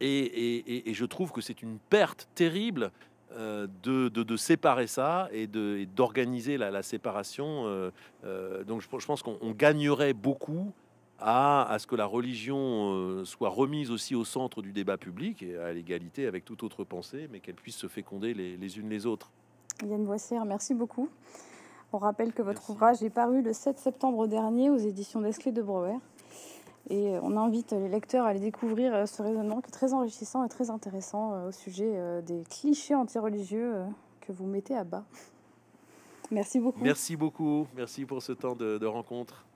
et, et, et je trouve que c'est une perte terrible De, de, de séparer ça et d'organiser la, la séparation. Euh, euh, donc je, je pense qu'on gagnerait beaucoup à, à ce que la religion euh, soit remise aussi au centre du débat public et à l'égalité avec toute autre pensée, mais qu'elle puisse se féconder les, les unes les autres. Yann Boissière, merci beaucoup. On rappelle que votre merci. Ouvrage est paru le sept septembre dernier aux éditions Desclée de Brouwer. Et on invite les lecteurs à aller découvrir ce raisonnement qui est très enrichissant et très intéressant au sujet des clichés antireligieux que vous mettez à bas. Merci beaucoup. Merci beaucoup. Merci pour ce temps de, de rencontre.